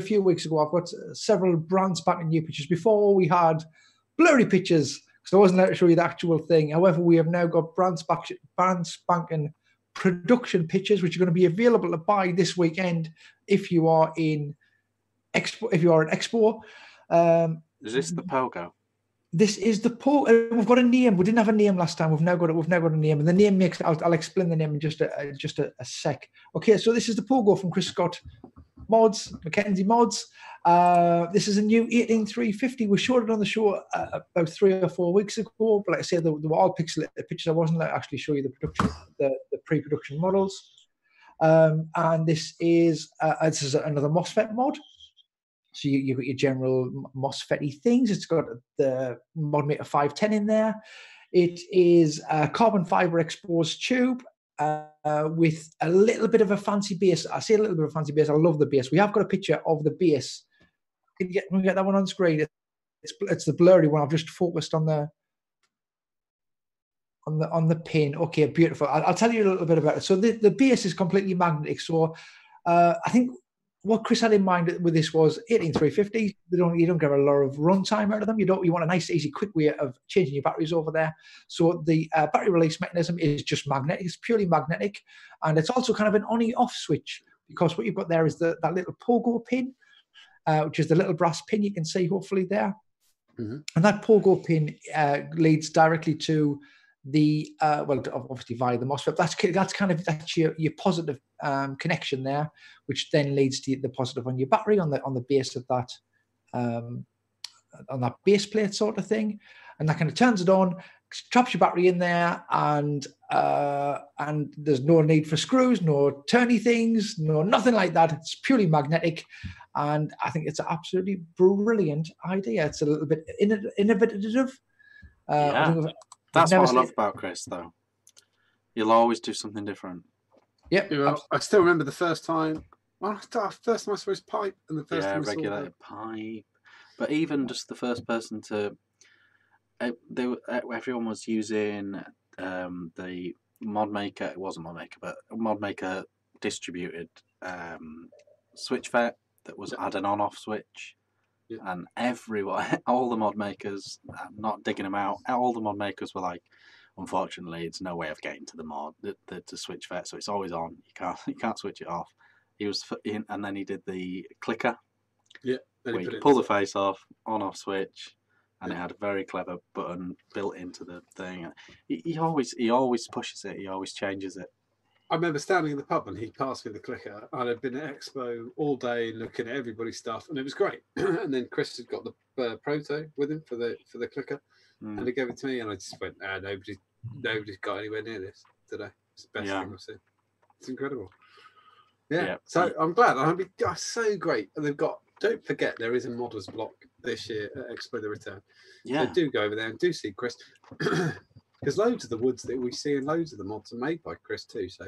few weeks ago. I've got several brand spanking new pictures. Before we had blurry pictures because I wasn't able to show you the actual thing. However, we have now got brand spanking production pictures, which are going to be available to buy this weekend if you are in Expo. Is this the Pogo? This is the Pogo. We've got a name. We didn't have a name last time. We've now got it. We've now got a name, and the name makes. I'll explain the name in just a sec. Okay, so this is the Pogo from Chris Scott Mods, Mackenzie Mods. This is a new 18350. We showed it on the show about 3 or 4 weeks ago. But like I said, they were all pixelated pictures. I wasn't allowed to actually show you the production, the pre-production models. And this is another MOSFET mod. So you've got your general MOSFET-y things. It's got the ModMaker 510 in there. It is a carbon fiber exposed tube. With a little bit of a fancy base. I say a little bit of a fancy base. I love the base. We have got a picture of the base. Can we get that one on screen? It's the blurry one. I've just focused on the pin. Okay, beautiful. I'll tell you a little bit about it. So the base is completely magnetic. So I think what Chris had in mind with this was 18350. You don't get a lot of runtime out of them. You want a nice, easy, quick way of changing your batteries over there. So the battery release mechanism is just magnetic. It's purely magnetic, and it's also kind of an on-off switch because what you've got there is that little Pogo pin, which is the little brass pin you can see hopefully there, and that Pogo pin leads directly to the obviously via the MOSFET. That's your positive connection there, which then leads to the positive on your battery on the base of that on that base plate sort of thing, and that kind of turns it on, traps your battery in there, and there's no need for screws, no turny things, no nothing like that. It's purely magnetic, and I think it's an absolutely brilliant idea. It's a little bit innovative. That's what I love about Chris, though. You'll always do something different. Yep. You know, I still remember the first time. First time I saw his pipe, and the first time I saw regulated pipe. But even just the first person to, everyone was using the mod maker. It wasn't mod maker, but mod maker distributed switch FET that was had an on-off switch. Yeah. And everyone, all the mod makers, I'm not digging them out, all the mod makers were like, unfortunately, it's no way of getting to the mod, the switch FET, so it's always on. You can't switch it off. He was in, and then he did the clicker. Yeah. Where you pull the face off, on-off switch, and it had a very clever button built into the thing. He always pushes it. He always changes it. I remember standing in the pub and he passed me the clicker. I had been at Expo all day looking at everybody's stuff, and it was great. And then Chris had got the proto with him for the clicker, and he gave it to me, and I just went, nobody's got anywhere near this today. It's the best thing I've seen. It's incredible. Yeah. So I'm glad. It's so great. And they've got. Don't forget, there is a modders block this year at Expo the Return. Yeah. So do go over there and do see Chris. Because loads of the woods that we see and loads of the mods are made by Chris too. So,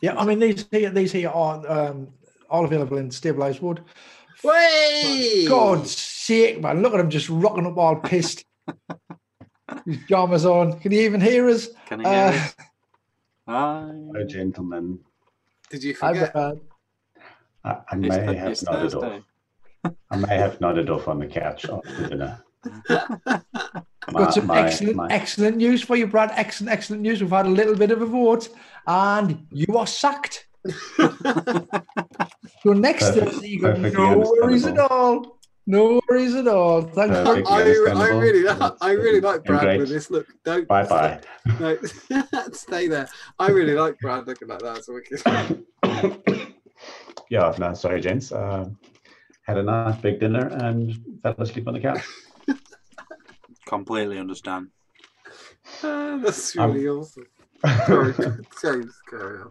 yeah, I mean these here are all available in stabilised wood. Wait, God's sake, man! Look at him just rocking up all pissed. His jammer's on. Can he even hear us? Can he hear us? Hello, gentlemen. Did you forget? I may have nodded off. I may have nodded off on the couch after dinner. Got some excellent news for you, Brad. Excellent news. We've had a little bit of a vote, and you are sacked. So next Thursday, you got no worries at all. No worries at all. Thanks. I really like Brad with this. Look, don't bye. No, stay there. I really like Brad looking like that. So wicked. Yeah, no, sorry, gents. Had a nice big dinner and fell asleep on the couch. Completely understand. That's really awesome. James, carry on.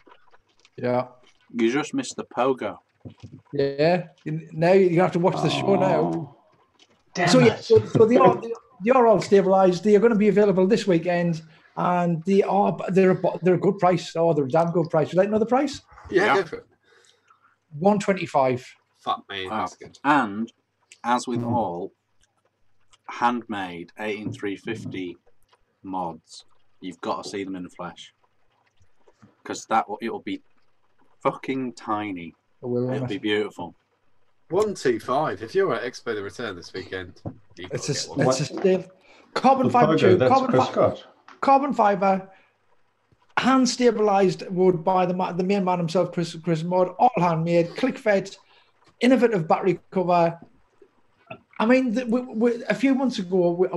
Yeah. You just missed the pogo. Yeah. Now you have to watch the show now. Damn so they are all stabilised. They are going to be available this weekend, and they're a good price. Oh, they're a damn good price. Would you like another price? Yeah. Go for it. 125. Fuck me. Wow. That's good. And as with all handmade 18350 mods, you've got to see them in the flesh, because it'll be fucking tiny. It'll be beautiful. 125. If you're at Expo the Return this weekend, it's a carbon fiber tube, carbon fiber, hand stabilized wood by the main man himself, Chris Mod. All handmade, click fed, innovative battery cover. I mean, a few months ago, we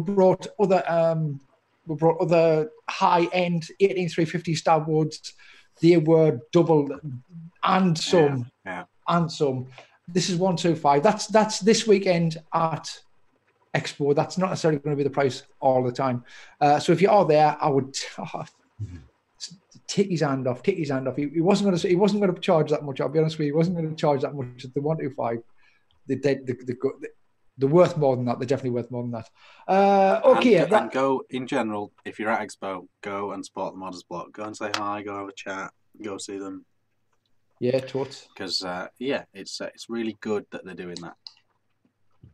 brought other high-end 18350 Stabwoods. They were double and some, and some. This is 125. That's this weekend at Expo. That's not necessarily going to be the price all the time. So if you are there, I would take his hand off. Take his hand off. He wasn't going to charge that much. I'll be honest with you. He wasn't going to charge that much at the 125. They're worth more than that. They're definitely worth more than that. Okay. And go, in general, if you're at Expo, go and support the Modders Block. Go and say hi. Go have a chat. Go see them. Yeah, totally. Because, it's really good that they're doing that.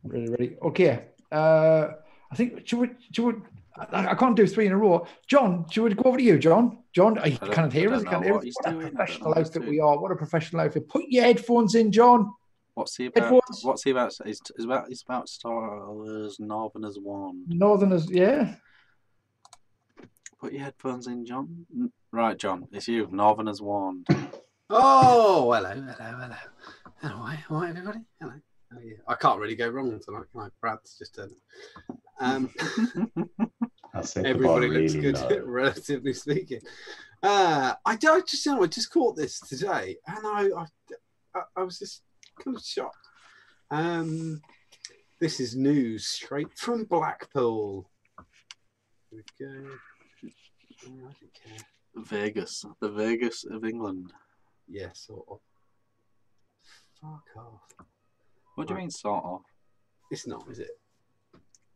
Really, really. Okay. I think, I can't do three in a row. John, should we go over to you, John? John, you can't hear us. What a professional outfit we are. What a professional outfit. Put your headphones in, John. What's he about? Headphones. What's he about? He's about Star Wars, Northerners One. Northerners, yeah. Put your headphones in, John. Right, John, it's you. Northerners One. Oh, hello. All right, everybody. Hello. How are you? I can't really go wrong tonight. My Brad's just turned. Everybody looks really good, relatively speaking. I just caught this today, and I was just kind of shocked. This is news straight from Blackpool. Here we go. Oh, I don't care. Vegas, the Vegas of England. Yeah, sort of. Fuck off. What do you mean, sort of? It's not, is it?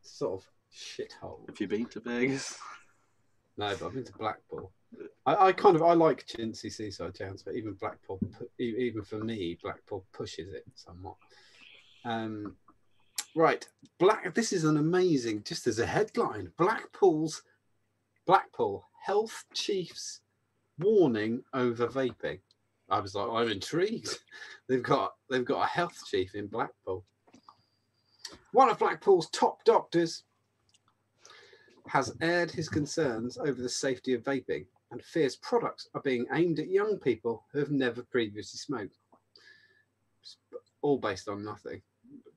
It's sort of shithole. Have you been to Vegas? No, but I've been to Blackpool. I like chintzy seaside towns, but even Blackpool, even for me, Blackpool pushes it somewhat. Right, this is an amazing, just as a headline, Blackpool health chief's warning over vaping. I was like, I'm intrigued. They've got a health chief in Blackpool. One of Blackpool's top doctors has aired his concerns over the safety of vaping and fears products are being aimed at young people who have never previously smoked. It's all based on nothing.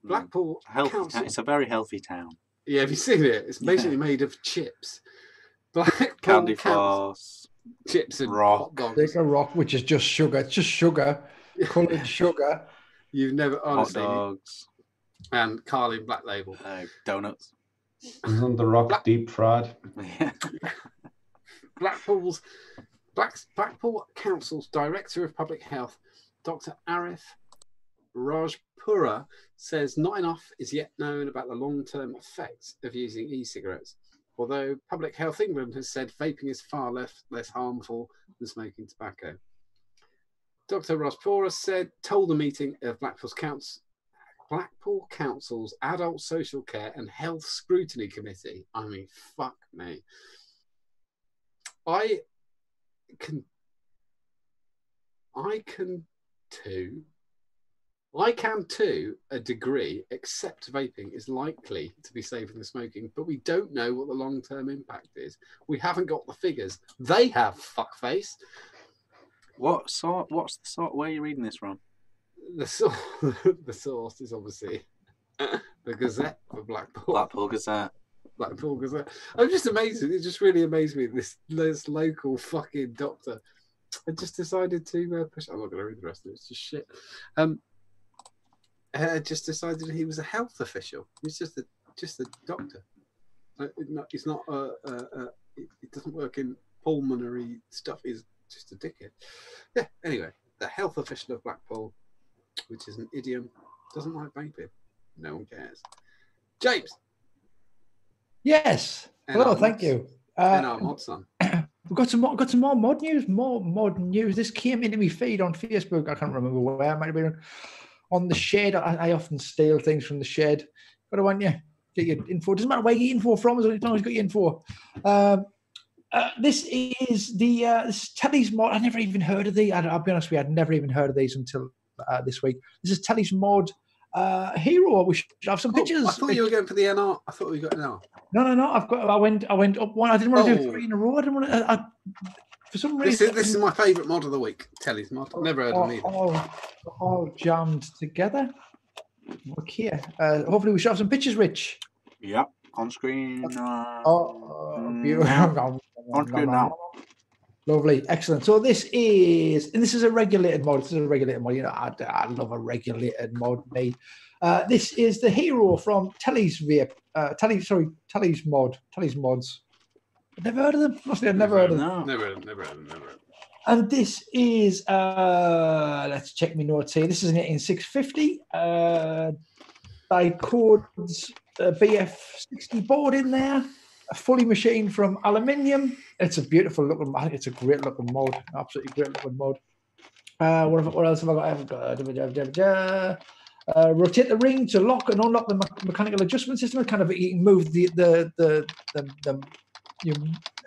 Blackpool Council. It's a very healthy town. Yeah, have you seen it? It's basically made of chips. Blackpool Candy floss. Chips and rock. There's a rock, which is just sugar. It's just sugar. Coloured sugar. You've never, honestly. Hot dogs. And Carling Black Label. Donuts. Isn't the rock deep fried? Yeah. Blackpool Council's Director of Public Health, Dr. Arif Rajpura, says not enough is yet known about the long-term effects of using e-cigarettes, although Public Health England has said vaping is far less harmful than smoking tobacco. Dr. Rajpura told the meeting of Blackpool Council's Adult Social Care and Health Scrutiny Committee. I mean, fuck me. I I can to a degree accept vaping is likely to be safer than smoking, but we don't know what the long-term impact is. We haven't got the figures. They have, fuckface. What's the sort? Where are you reading this from? The source is obviously the Gazette for Blackpool. Blackpool Gazette. I'm just amazed. It just really amazed me. This local fucking doctor. I just decided to push. I'm not going to read the rest of it. It's just shit. Just decided he was a health official. He's just a doctor. He's not it doesn't work in pulmonary stuff. He's just a dickhead. Yeah. Anyway, the health official of Blackpool, which is an idiom, doesn't like vaping. No one cares. James. Yes. Hello. Thank you. And our mod son. We've got some more mod news. More mod news. This came into my feed on Facebook. I can't remember where. It might have been on the Shed. I often steal things from the Shed. Got to want you get your info. Doesn't matter where you get info from. As long as you got your info. This is the Telli's Mod. I never even heard of these. I'll be honest with you. I'd never even heard of these until this week. This is Telli's Mod. Hero, we should have some pictures. I thought you were going for the NR. I thought we got an NR. No. I went up one. I didn't want to do three in a row. I didn't want to. For some reason, this is my favourite mod of the week. Telli's Mod. Never heard of it. All jammed together. Look here. Hopefully, we should have some pictures, Rich. Yep, on screen. Beautiful. On screen now. Lovely, excellent. So this is a regulated mod. This is a regulated mod. You know, I love a regulated mod, mate. This is the Hero from Telli's Mods. I've never heard of them. Mostly, I've never heard of them. Never heard of them. And this is let's check my notes here. This is an 18650 Dicodes BF60 board in there. A fully machined from aluminium. It's a beautiful looking. I think it's a great looking mod. Absolutely great looking mod. What else have I got? I haven't got. Rotate the ring to lock and unlock the mechanical adjustment system. Kind of you can move the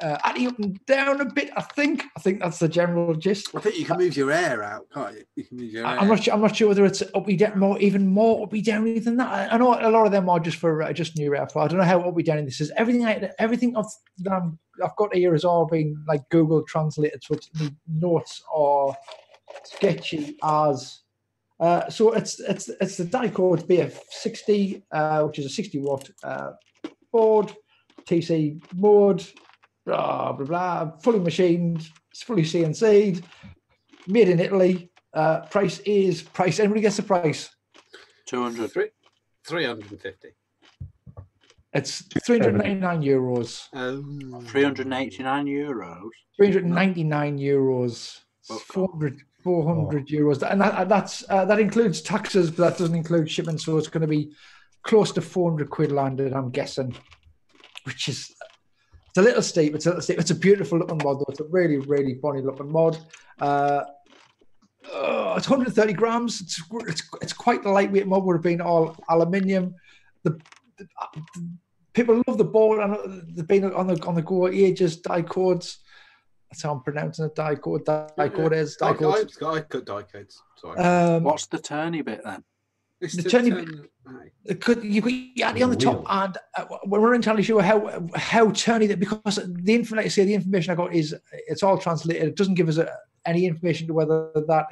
atty up and down a bit. I think that's the general gist. I think you can move your air out, can't you? You can move your air. I'm not sure whether it's uppy down more, even more uppy downy than that. I know a lot of them are just for just new air. I don't know how uppy downy this is. Everything I've got here has all been like Google translated, so the notes are sketchy as. So it's the Dicodes BF60, which is a 60-watt board. TC mode, blah, blah, blah, fully machined, it's fully CNC'd, made in Italy. Price. Anybody guess the price? 200. 350. It's 399 euros. 389 euros. 399 euros. 400 euros. And that includes taxes, but that doesn't include shipment. So it's going to be close to 400 quid landed, I'm guessing. Which is it's a little steep. It's a beautiful looking mod, though. It's a really, really bonny looking mod. It's 130 grams. It's quite a lightweight mod. Would have been all aluminium. The people love the board. I know they've been on the go ages. Dicodes. That's how I'm pronouncing it. Dicodes. I cut Dicodes. Sorry. What's the turny bit then? The turny bit, you've got your atty on the top, and we're entirely sure how turny that, because the information I got is it's all translated. It doesn't give us any information to whether that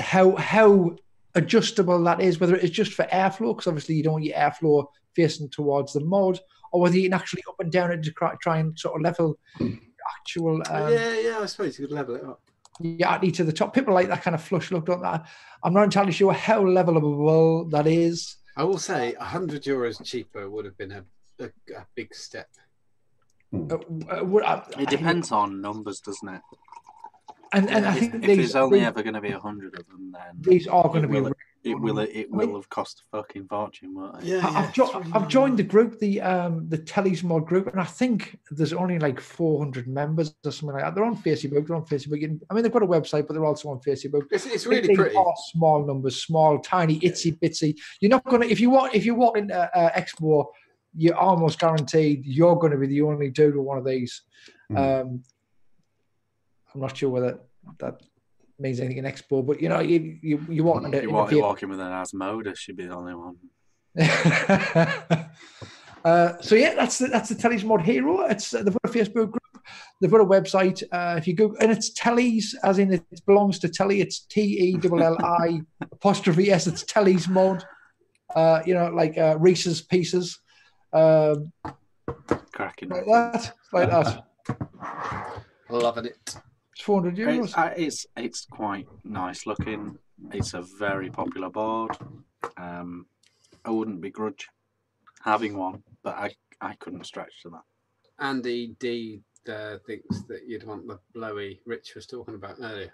how adjustable that is, whether it's just for airflow, because obviously you don't want your airflow facing towards the mod, or whether you can actually up and down it to try and sort of level actual. I suppose you could level it up. Yeah, atty to the top. People like that kind of flush look, don't they? I'm not entirely sure how levelable that is. I will say 100 euros cheaper would have been a big step. It depends on numbers, doesn't it? And I think if there's only ever going to be 100 of them, then these are going to be. It will have cost a fucking fortune, won't it? Yeah, I've joined the group, the Telli's Mod group, and I think there's only like 400 members or something like that. They're on Facebook. I mean, they've got a website, but they're also on Facebook. It's really pretty. Are small numbers, small, tiny, itsy bitsy. You're not gonna if you walk into Expo, you're almost guaranteed you're going to be the only dude with one of these. I'm not sure whether that means anything in Expo, but you know, you want to walk in with an Asmodus, you'd be the only one. So yeah, that's the Telli's Mod Hero. It's they've got a Facebook group, they've got a website. If you go, and it's Telli's, as in it belongs to Telli. It's TELLI'(S). It's Telli's Mod. You know, like Reese's Pieces. Cracking like that. Loving it. It's €400. It's quite nice looking. It's a very popular board. I wouldn't begrudge having one, but I couldn't stretch to that. Andy D thinks that you'd want the blowy Rich was talking about earlier.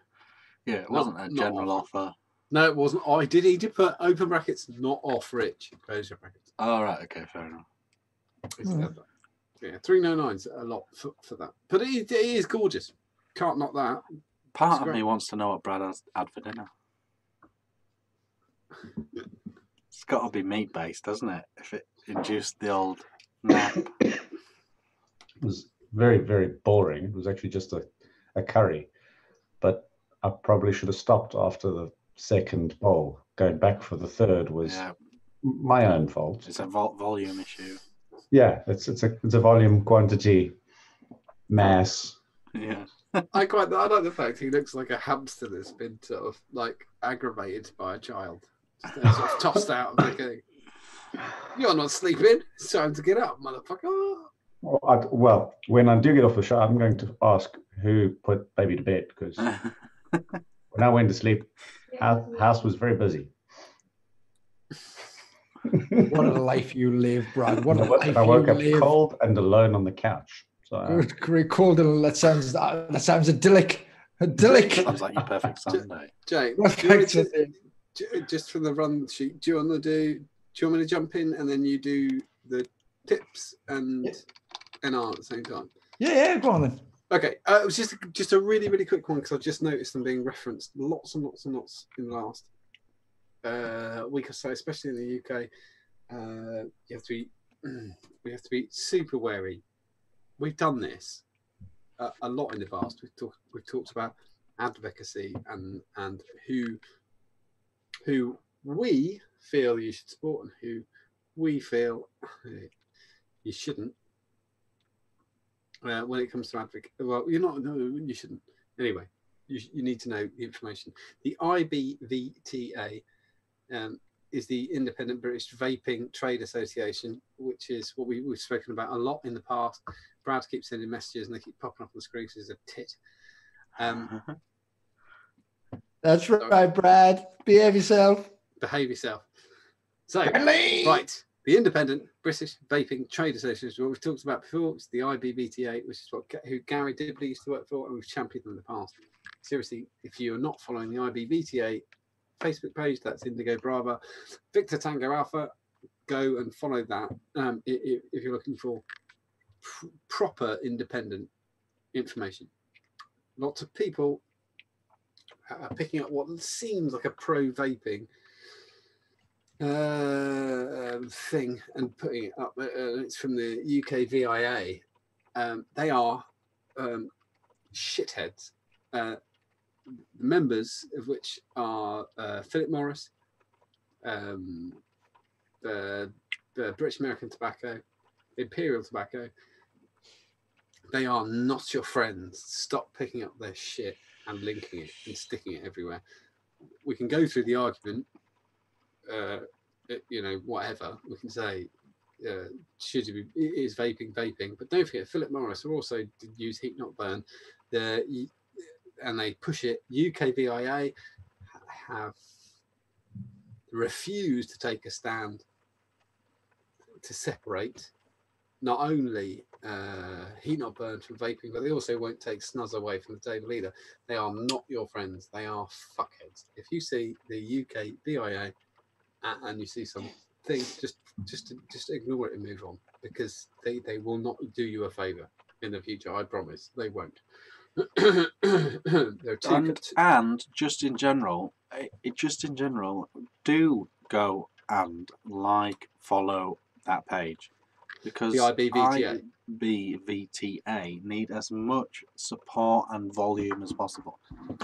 Yeah, it wasn't a general offer. No, it wasn't. I did. He did put open brackets, not off Rich. Close your brackets. All right. Okay. Fair enough. Yeah, 399's a lot for that, but it is gorgeous. Can't knock that. Part of me wants to know what Brad had for dinner. It's got to be meat based, doesn't it? If it induced the old nap. It was very, very boring. It was actually just a curry, but I probably should have stopped after the second bowl. Going back for the third was my own fault. It's a volume issue. Yeah, it's a volume, quantity, mass. Yeah, I like the fact he looks like a hamster that's been sort of like aggravated by a child, just sort of tossed out of the thing. You're not sleeping. It's time to get up, motherfucker. Well, when I do get off the show, I'm going to ask who put baby to bed, because when I went to sleep, house was very busy. What a life you live, Brad. What a life I woke up live. Cold and alone on the couch. So, cold and that sounds idyllic. Sounds like your perfect Sunday. Jake, just from the run sheet, do you want me to jump in and then you do the tips and NR at the same time? Yeah, go on then. Okay, it was just a really, really quick one because I just noticed them being referenced lots and lots and lots in the last week or so, especially in the UK. We have to be super wary. We've done this a lot in the past. We've talked about advocacy and who we feel you should support and who we feel you shouldn't. When it comes to advocacy, well, you shouldn't. Anyway, you need to know the information. The IBVTA is the Independent British Vaping Trade Association, which is what we've spoken about a lot in the past. Brad keeps sending messages and they keep popping up on the screen because he's a tit. That's right, Brad. Behave yourself. So, right, the Independent British Vaping Trade Association is what we've talked about before. It's the IBVTA, which is who Gary Dibley used to work for, and we've championed them in the past. Seriously, if you're not following the IBVTA Facebook page, that's Indigo Brava Victor Tango Alpha, go and follow that if you're looking for proper independent information. Lots of people are picking up what seems like a pro-vaping thing and putting it up. It's from the UKVIA. They are shitheads. The members of which are Philip Morris, the British American Tobacco, Imperial Tobacco. They are not your friends. Stop picking up their shit and linking it and sticking it everywhere. We can go through the argument, whatever. We can say, is vaping? But don't forget, Philip Morris also use heat not burn. And they push it. UKVIA have refused to take a stand to separate not only heat not burn from vaping, but they also won't take snuzz away from the table either. They are not your friends. They are fuckheads. If you see the UKVIA and you see something, just ignore it and move on, because they will not do you a favour in the future. I promise they won't. And just in general, do go and follow that page. because the IBVTA need as much support and volume as possible.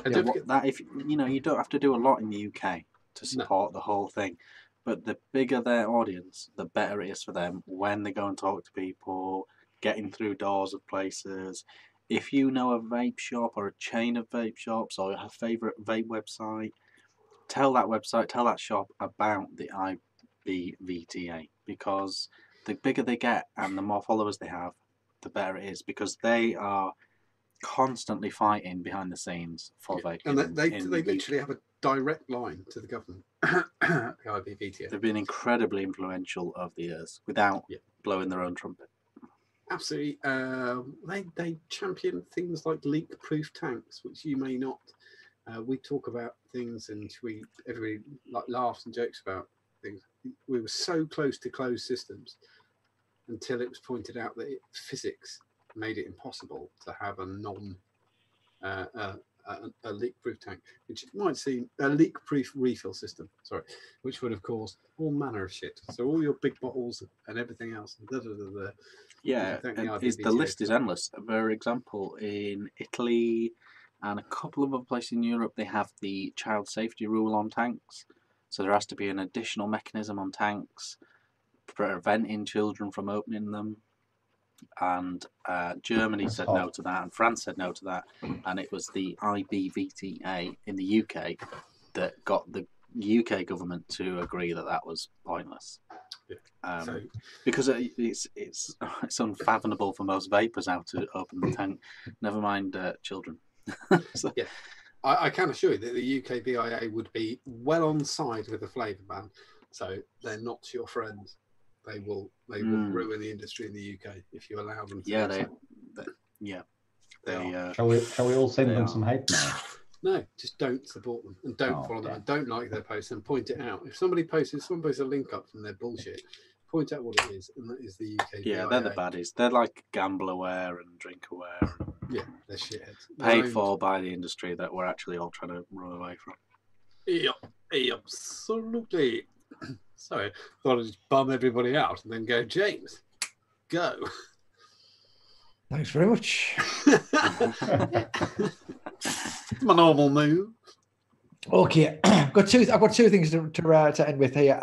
Yeah, that if you know, you don't have to do a lot in the UK to support the whole thing, but the bigger their audience, the better it is for them when they go and talk to people, getting through doors of places. If you know a vape shop or a chain of vape shops or a favourite vape website, tell that website, tell that shop about the IBVTA, because the bigger they get and the more followers they have, the better it is, because they are constantly fighting behind the scenes for vape. And they literally have a direct line to the government, the IBVTA. They've been incredibly influential over the years without blowing their own trumpet. Absolutely. They champion things like leak-proof tanks, which you may not. We talk about things and everybody like laughs and jokes about things. We were so close to closed systems until it was pointed out that physics made it impossible to have a leak-proof tank, which might seem a leak-proof refill system. Sorry, which would have caused all manner of shit. So all your big bottles and everything else. And Yeah, the list is endless. For example, in Italy and a couple of other places in Europe, they have the child safety rule on tanks. So there has to be an additional mechanism on tanks preventing children from opening them. And Germany said no to that, and France said no to that. And it was the IBVTA in the UK that got the UK government to agree that that was pointless. Because it's unfathomable for most vapors how to open the tank, never mind children. So. Yeah, I can assure you that the UKVIA would be well on side with the flavour ban. So they're not your friends. They will ruin the industry in the UK if you allow them to. Yeah, Shall we all send them some hate mail? No, just don't support them and don't follow them and don't like their posts and point it out. If someone posts a link up from their bullshit, point out what it is, and that is the UKVIA. Yeah, they're the baddies. They're like GambleAware and DrinkAware. Yeah, they're shitheads. Paid for by the industry that we're actually all trying to run away from. Yep, absolutely. Sorry, thought I'd just bum everybody out and then go, James, go. Thanks very much. It's my normal move. Okay, I've got two things to end with here.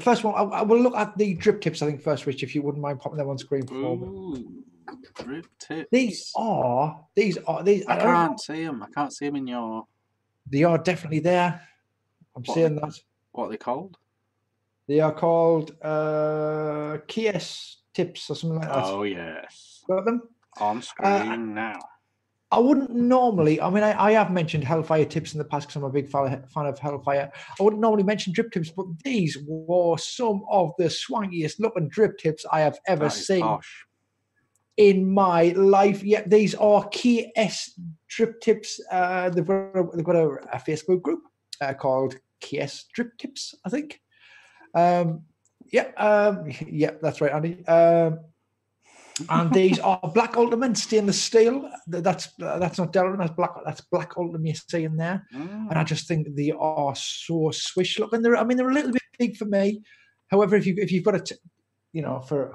First one, I will look at the drip tips. I think first, Rich, if you wouldn't mind popping them on screen for me. Drip tips. These are. I can't see them. I can't see them in your. They are definitely there. What are they called? They are called KS Tips or something like that. Oh yes. Got them on screen now. I wouldn't normally, I mean, I have mentioned Hellfire tips in the past because I'm a big fan of Hellfire. I wouldn't normally mention drip tips, but these were some of the swankiest looking drip tips I have ever seen in my life. Yeah, these are KS Drip Tips. They've got a Facebook group called KS Drip Tips, I think. That's right, Andy. And these are black ultimate stainless steel. That's not Delrin. That's black ultimate you see in there. Mm. And I just think they are so swish looking. They're a little bit big for me. However, if you've got for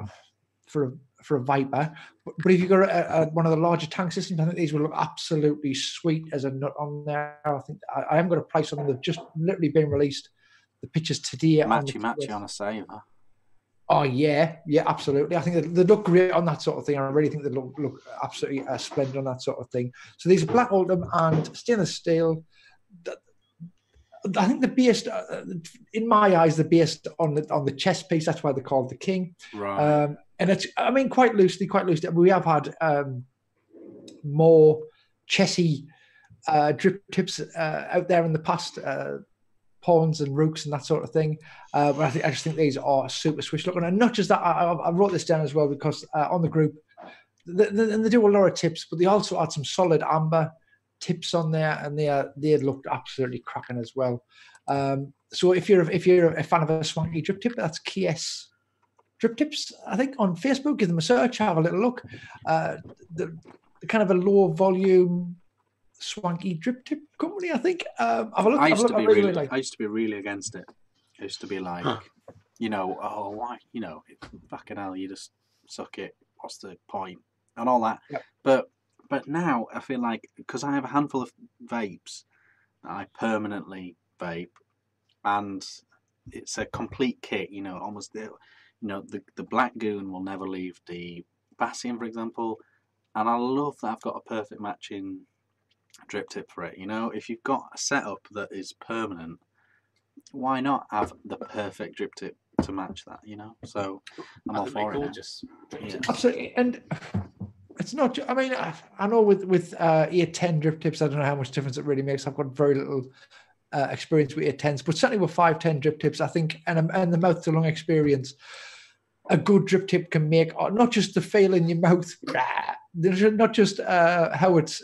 a Viper, but if you've got one of the larger tank systems, I think these will look absolutely sweet as a nut on there. I think I haven't got a price on them. They've just literally been released. The pictures today. Matchy on a saver. Oh, yeah, absolutely. I think they look great on that sort of thing. I really think they look absolutely splendid on that sort of thing. So these are black oldham and stainless steel. I think they're based, in my eyes, they're based on the chest piece. That's why they're called the King. Right. And it's, I mean, quite loosely. We have had more chessy drip tips out there in the past. Pawns and rooks and that sort of thing, but I just think these are super swish looking. And not just that, I wrote this down as well because on the group, they do a lot of tips, but they also had some solid amber tips on there, and they looked absolutely cracking as well. So if you're a fan of a swanky drip tip, that's KS Drip Tips, I think, on Facebook. Give them a search, have a little look. The kind of a low volume swanky drip tip company, I think. I used to be really against it. I used to be like, you know, oh, why, you know, fucking hell, you just suck it. What's the point? And all that. Yep. But now I feel like, because I have a handful of vapes, I permanently vape, and it's a complete kit, you know, almost, you know, the Black Goon will never leave the Bassian, for example, and I love that I've got a perfect matching drip tip for it. You know, if you've got a setup that is permanent, why not have the perfect drip tip to match that, you know? So I'm all for it. Gorgeous. Yeah. Absolutely. And it's not, I mean, I know with ear 10 drip tips, I don't know how much difference it really makes. I've got very little experience with ear 10s, but certainly with 510 drip tips, I think, and the mouth to lung experience, a good drip tip can make, not just the feel in your mouth, not just how it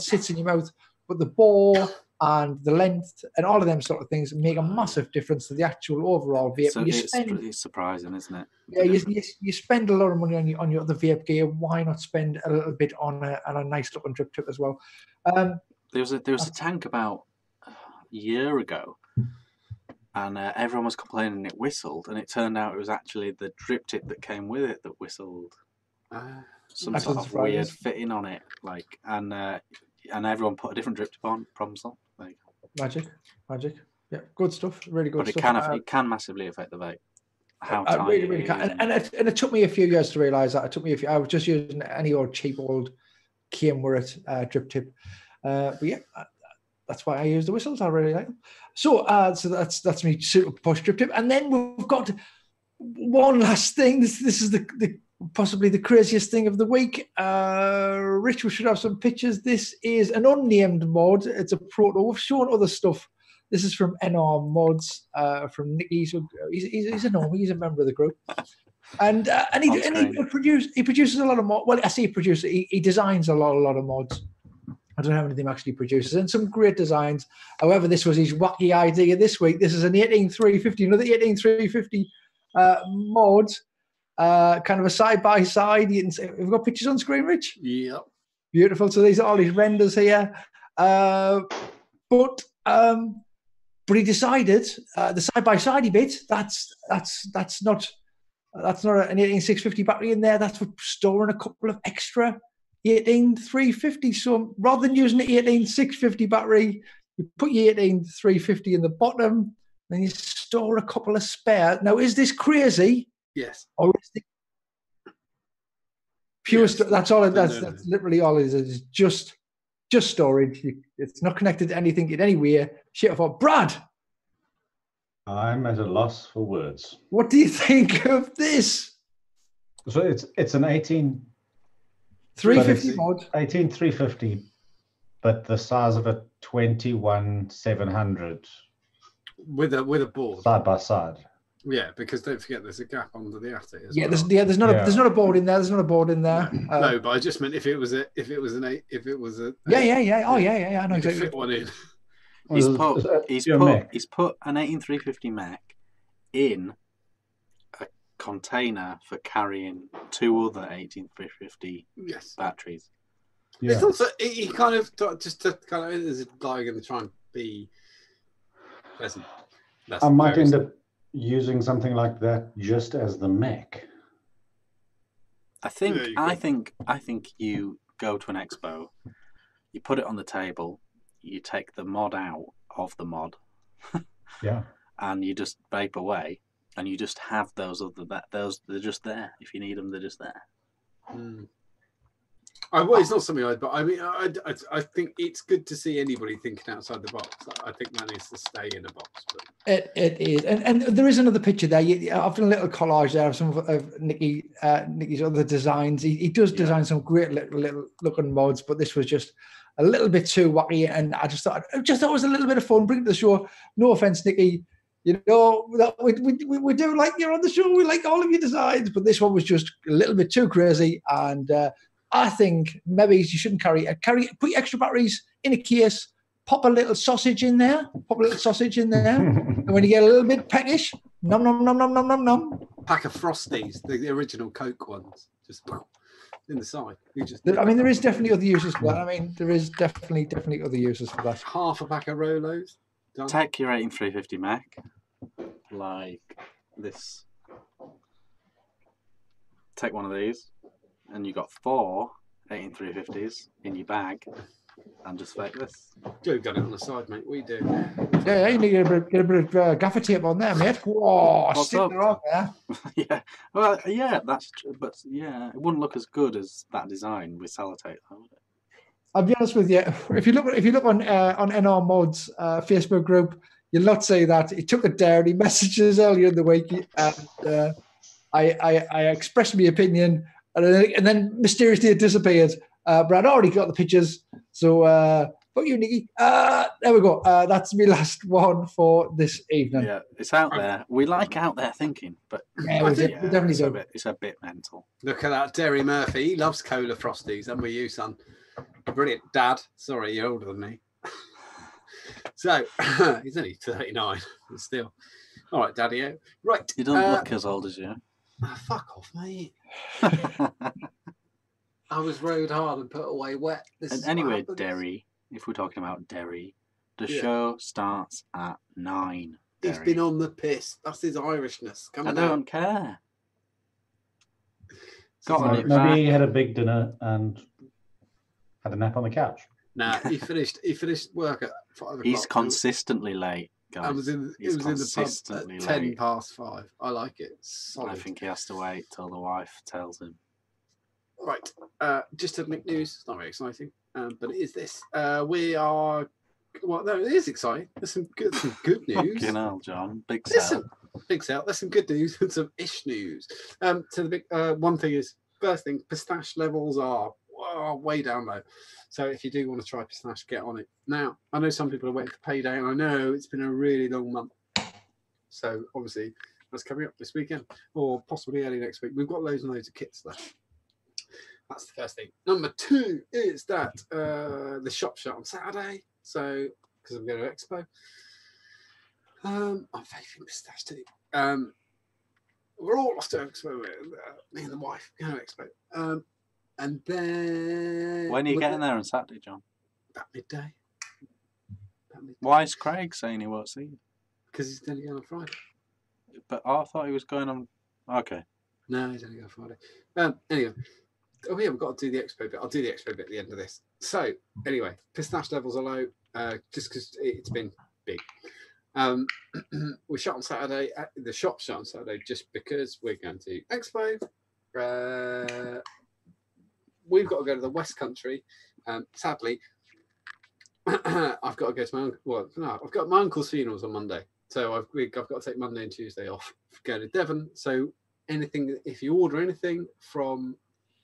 sits in your mouth, but the bore and the length and all of them sort of things make a massive difference to the actual overall vape. So it's surprising, isn't it? Yeah, you spend a lot of money on your other vape gear. Why not spend a little bit on a nice looking drip tip as well? There was a tank about a year ago, and everyone was complaining it whistled, and it turned out it was actually the drip tip that came with it that whistled. Some sort of weird fitting on it, like, and everyone put a different drip tip on. Problem solved. Like, magic. Yeah, good stuff. Really good. But stuff. It can massively affect the vape. How it really can. And it took me a few years to realise that. It took me a few. I was just using any old cheap old Kmart drip tip, but yeah, that's why I use the whistles. I really like them. So that's me super posh drip tip. And then we've got one last thing. This is the possibly the craziest thing of the week. Rich, we should have some pictures. This is an unnamed mod. It's a proto. We've shown other stuff. This is from NR Mods, from Nicky. So he's a normie. He's a member of the group, and he produces a lot of mods. Well, I say he produces. He designs a lot of mods. I don't know how many of them actually produces, and some great designs. However, this was his wacky idea this week. This is an 18350, another 18350 mod. Kind of a side by side. You can see, we've got pictures on screen, Rich. Yeah, beautiful. So these are all these renders here, but he decided the side by sidey bit. That's not an 18650 battery in there. That's for storing a couple of extra 18350. So rather than using the 18650 battery, you put your 18350 in the bottom, then you store a couple of spare. Now, is this crazy? Yes. Or pure. Yes. That's all. That's literally all it is. It's just storage. It's not connected to anything in any way. Shit, I thought, Brad. I'm at a loss for words. What do you think of this? So it's an 18350 mod. 18350, but the size of a 21700. With a board. Side by side. Yeah, because don't forget there's a gap under the attic. There's not a board in there. There's not a board in there. No, but I just meant if it was an eight. I know exactly. Fit one in. He's put an 18350 Mac in a container for carrying two other 18350 batteries. Yeah. It's also there's a guy going to try and be pleasant. I might end up using something like that just as the Mac. I think you go to an expo, you put it on the table, you take the mod out of the mod, yeah, and you just vape away, and you just have those they're just there. If you need them, they're just there. Mm. It's not something I think it's good to see anybody thinking outside the box. I think that needs to stay in a box. But it is, and there is another picture there. I've done a little collage there of some of Nicky's other designs. He does design some great little looking mods, but this was just a little bit too wacky, and I just thought it was a little bit of fun. Bring it to the show. No offense, Nicky. You know, we do like you're on the show. We like all of your designs, but this one was just a little bit too crazy, and I think maybe you shouldn't carry. Put extra batteries in a case. Pop a little sausage in there. And when you get a little bit peckish, nom nom nom nom nom nom nom. Pack of Frosties, the original Coke ones, just in the side. There is definitely other uses for that. There is definitely other uses for that. Half a pack of Rolos. Take your 18350 Mac, like this. Take one of these, and you got 4 18350s in your bag, and just fake this. Joe got it on the side, mate. We do. Yeah, you need a bit of gaffer tape on there, mate. Whoa, stick there on there. Yeah, well, yeah, that's true. But yeah, it wouldn't look as good as that design with sellotape, though, would it? I'll be honest with you. If you look on NR Mod's Facebook group, you'll not see that. He took it down. He messaged us earlier in the week, and I expressed my opinion, and then mysteriously it disappeared. Brad already got the pictures, so fuck you, Nicky. There we go. That's my last one for this evening. Yeah, it's out there. We like out there thinking, but yeah, we definitely do. It's a bit mental. Look at that, Derry Murphy. He loves cola frosties, and we you, son. Brilliant, Dad. Sorry, you're older than me. So he's only 39, but still. All right, Daddy-o. Right. You don't look as old as you. Fuck off, mate. I was rode hard and put away wet. This and anyway, Derry, if we're talking about Derry, the show starts at 9. Derry. He's been on the piss. That's his Irishness. Come on. I don't care. Maybe he had a big dinner and had a nap on the couch. Nah, he finished work at 5 o'clock. He's consistently late, guys. He was in the pub at 10 past 5. I like it. Solid. I think he has to wait till the wife tells him. Right, just to make news. It's not very exciting, but it is this. It is exciting. There's some good news. Fucking hell, John. Big sell. Big sell. There's some good news and some ish news. So the big one thing is, first thing, pistache levels are way down low. So if you do want to try pistache, get on it now. I know some people are waiting for payday, and I know it's been a really long month. So obviously that's coming up this weekend or possibly early next week. We've got loads and loads of kits left. That's the first thing. Number two is that the shop shut on Saturday, so because I'm going to Expo. I'm faking pistache too. We're all lost to Expo. Me and the wife going to Expo. And then when are you getting there on Saturday, John? About midday. Why is Craig saying he won't see you? Because he's only going on Friday. But I thought he was going on. Okay. No, he's only going on Friday. Anyway. Oh yeah, we've got to do the expo bit. I'll do the expo bit at the end of this. So anyway, pistache levels are low, just because it's been big. We shut on Saturday. The shop shut on Saturday just because we're going to expo. We've got to go to the West Country. Sadly, I've got to go to my uncle. Well, no, I've got my uncle's funerals on Monday, so I've got to take Monday and Tuesday off. Go to Devon. So anything, if you order anything from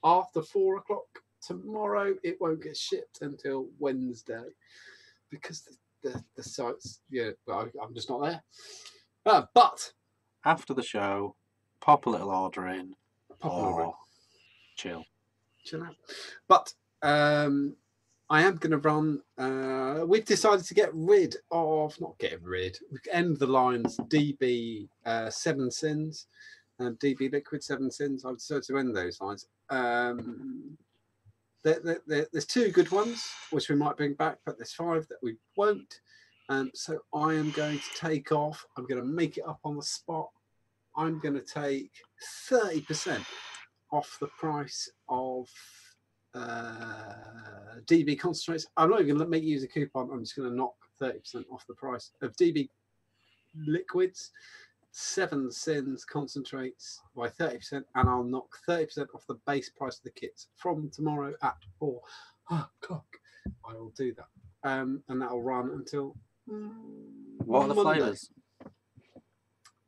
after 4 o'clock tomorrow, it won't get shipped until Wednesday because the site's, yeah, well, I'm just not there. But after the show, pop a little order in, chill out. But I am going to run. We've decided to end the lines DB Seven Sins. DB Liquid Seven Sins. I've decided to end those lines. There's 2 good ones which we might bring back, but there's 5 that we won't. So I am going to take off. I'm going to make it up on the spot. I'm going to take 30% off the price of DB concentrates. I'm not even going to make you use a coupon. I'm just going to knock 30% off the price of DB liquids. Seven Sins concentrates by 30%, and I'll knock 30% off the base price of the kits from tomorrow at 4 o'clock. I will do that, and that'll run until what are the flavours?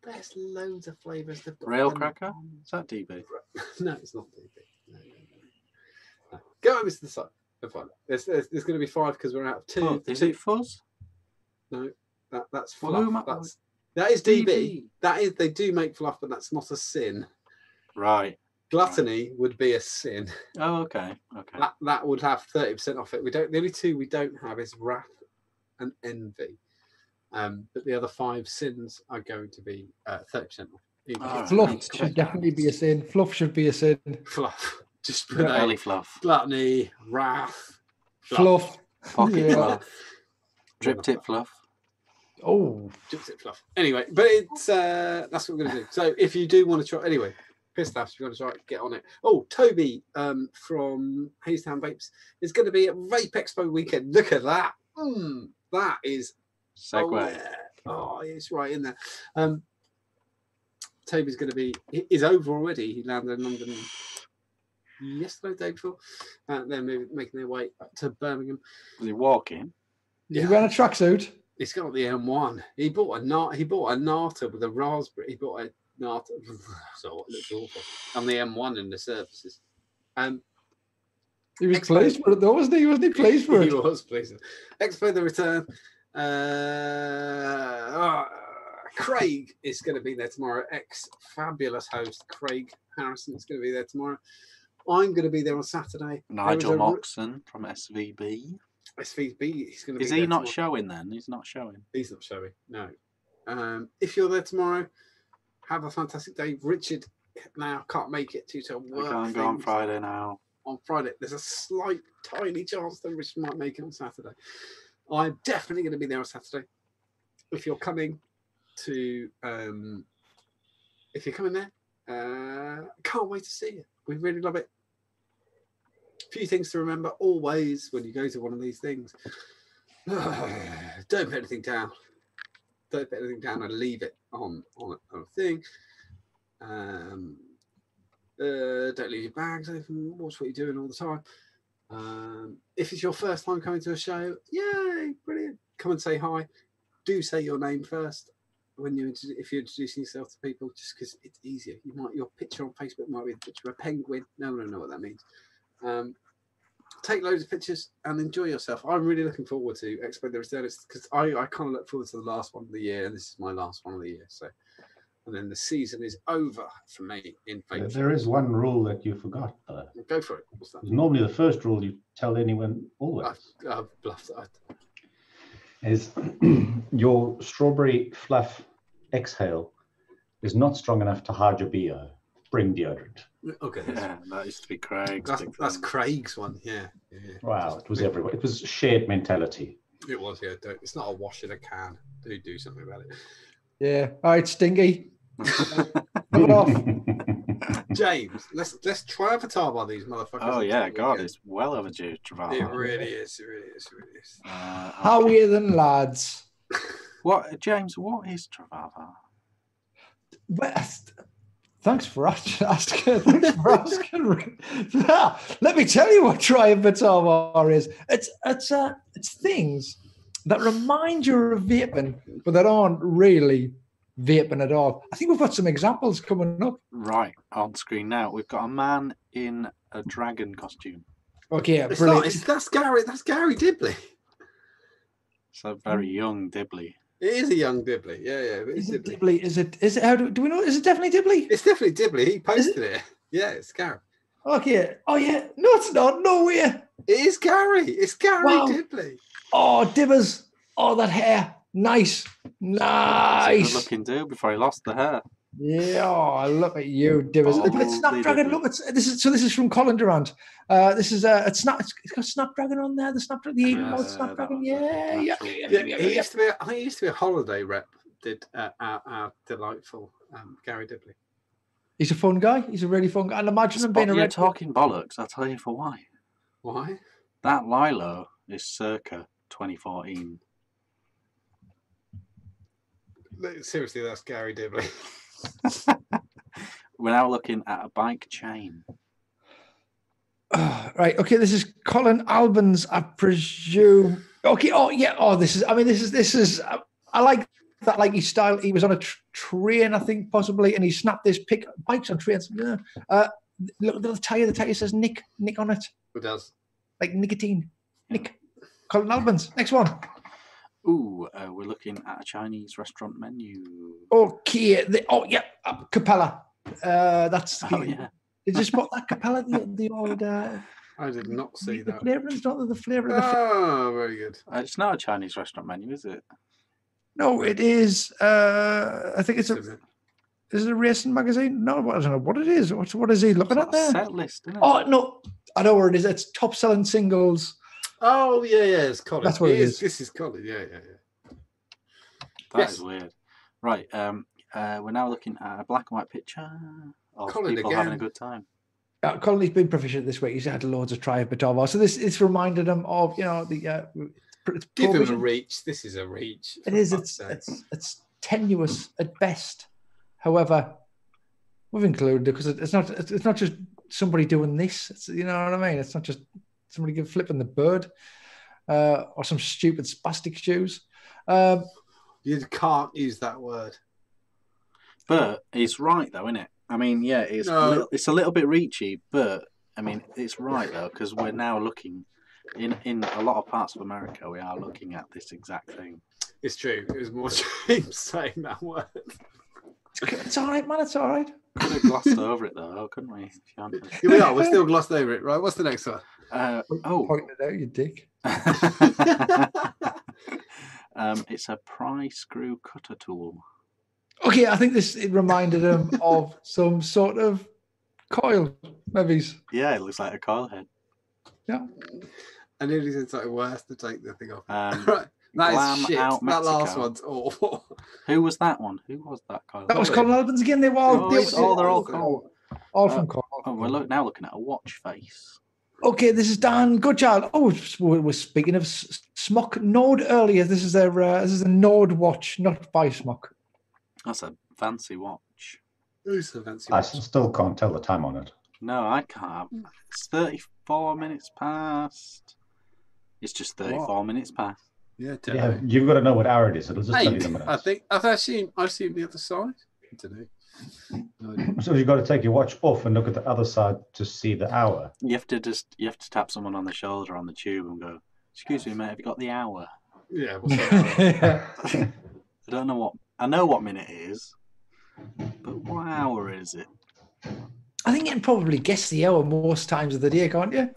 There's loads of flavours. Rail cracker? Is that DB? No, it's not DB. No. Go over to the side. There's going to be 5 because we're out of 2. Is it fuzz? No, that's fluff. That is DB. That is, they do make fluff, but that's not a sin. Right. Gluttony would be a sin. Oh, okay. Okay. That would have 30% off it. We don't. The only 2 we don't have is wrath and envy. But the other 5 sins are going to be 30% off. Right. Fluff should definitely be a sin. Fluff should be a sin. Fluff. Just put early fluff. Gluttony, wrath, fluff. Pocket fluff. Drip tip fluff. Oh, gypsy fluff. Anyway, but it's that's what we're going to do. So if you do want to try, anyway, Pistache, if you want to try it, get on it. Oh, Toby from Haystown Vapes is going to be at Vape Expo weekend. Look at that. That is segue. Oh, it's right in there. Toby's going to be, is over already. He landed in London yesterday, day before. They're making their way up to Birmingham. They're walking. Yeah. He ran a tracksuit. He's got the M1. He bought a Nata with a raspberry. He bought a Nata. So it looks awful. And the M1 in the services. He was pleased for it, though, wasn't he? Wasn't he pleased for it? He was pleased. Expo the return. Craig is going to be there tomorrow. Ex-fabulous host Craig Harrison is going to be there tomorrow. I'm going to be there on Saturday. Nigel Moxon from SVB. SVB is going to be. Is he not showing then? He's not showing. He's not showing. No. If you're there tomorrow, have a fantastic day. Richard now can't make it due to work. I can't go on Friday now. On Friday, there's a slight, tiny chance that Richard might make it on Saturday. I'm definitely going to be there on Saturday. If you're coming to, if you're coming there, can't wait to see you. We really love it. Few things to remember always when you go to one of these things. Don't put anything down. Don't put anything down and leave it on a thing. Don't leave your bags open. Watch what you're doing all the time. If it's your first time coming to a show, yay, brilliant. Come and say hi. Do say your name first when you if you're introducing yourself to people, just because it's easier. You might your picture on Facebook might be the picture of a penguin. No one will know what that means. Take loads of pictures and enjoy yourself. I'm really looking forward to Expo the Return because I kind of look forward to the last one of the year, and this is my last one of the year. So, and then the season is over for me. In fact, there is one rule that you forgot though. Go for it. What's that? Normally, the first rule you tell anyone always. I've bluffed that. Is your strawberry fluff exhale is not strong enough to hide your BO. Bring deodorant. Okay, yeah, that used to be Craig's. That's Craig's one. Yeah, yeah. Wow, it was everywhere. It was shared mentality. It was. Yeah, it's not a wash in a can. Do something about it. Yeah. All right, stingy. Put off, James. Let's try avatar by these motherfuckers. Oh yeah, God, weekend. It's well overdue. Travatar. It really is. It really is. It really is. Howier than lads. What, James? What is Travatar? Best. Thanks for asking. Thanks for asking. Let me tell you what triavatar is. It's things that remind you of vaping, but that aren't really vaping at all. I think we've got some examples coming up. Right on screen now. We've got a man in a dragon costume. Okay, it's brilliant. That's Gary. That's Gary Dibley. It's a very young Dibley. It is a young Dibley, yeah, yeah. Is it Dibley? Is it? How do we know? Is it definitely Dibley? It's definitely Dibley. He posted it. Yeah, it's Gary. Okay. Oh yeah. No, it's not. No way. It is Gary. It's Gary Dibley. Oh, Dibbers. Oh, that hair. Nice. Nice. Good looking dude before he lost the hair. Yeah. Oh, look at you, Dibbers. Oh, but it's Snapdragon. Look, this is from Colin Durant. This is it's got Snapdragon on there. The Snapdragon, the Snapdragon. Yeah. He used to be a holiday rep. Did our delightful Gary Dibley. He's a fun guy. He's a really fun guy. And imagine him being a red. Talking bollocks. I'll tell you for why. Why? That Lilo is circa 2014. Seriously, that's Gary Dibley. We're now looking at a bike chain. Right. Okay. This is Colin Albans, I presume. Okay. Oh yeah. Oh, this is. I mean, this is. I like that. Like his style. He was on a train, I think, possibly, and he snapped this pick bikes on trains. Look, the tire. The tire says Nick on it. It does. Like nicotine. Nick. Colin Albans. Next one. Ooh, we're looking at a Chinese restaurant menu. Okay. Capella. That's. Oh, yeah. Is this what that Capella? The old. I did not see that. Flavourings, not the flavour. Oh, very good. It's not a Chinese restaurant menu, is it? No, it is. I think it's a. Is it a racing magazine? No, I don't know what it is. What is he looking at there? Set list. Isn't it? Oh no, I know where it is. It's top selling singles. Oh yeah, yeah, it's Colin. That's what it is. This is Colin. Yeah, yeah, yeah. That is weird. Right, we're now looking at a black and white picture of people having a good time. Colin's been proficient this week. He's had loads of triumph Batava. So this is reminding him of, you know, the... give him a reach. This is a reach. It is. It's tenuous at best. However, we've included it because it's not just somebody doing this. It's, you know what I mean? It's not just somebody flipping the bird or some stupid spastic shoes. You can't use that word. But it's right, though, isn't it? I mean, yeah, it's a little bit reachy, but I mean, it's right though, because we're now looking in a lot of parts of America. We are looking at this exact thing. It's true. It was more James saying that word. It's all right, man. It's all right. Could have glossed over it though, couldn't we? Here we are. We're still glossed over it, right? What's the next one? Point it out, you dick. It's a pry screw cutter tool. Okay, I think it reminded him of some sort of coil, maybe. Yeah, it looks like a coil head. Yeah. I knew it was like worse to take the thing off. Right. That is shit. That last one's awful. Who was that one? Who was that coil? That was Colin Albans again. They were all... They're all from Colin. Oh, we're now looking at a watch face. Okay, this is Dan Goodchild. Oh, we're speaking of Smok Nord earlier. This is a Nord watch, not by Smok. That's a fancy watch. It's a fancy watch. I still can't tell the time on it. No, I can't. It's 34 minutes past. It's just 34 minutes past. Yeah, definitely. Yeah, you've got to know what hour it is. It'll just tell you the minutes. I've seen the other side. I don't know. So you've got to take your watch off and look at the other side to see the hour. You have to tap someone on the shoulder on the tube and go, "Excuse me, mate, have you got the hour?" Yeah. What's the hour? I don't know what. I know what minute it is, but what hour is it? I think you can probably guess the hour most times of the day, can't you?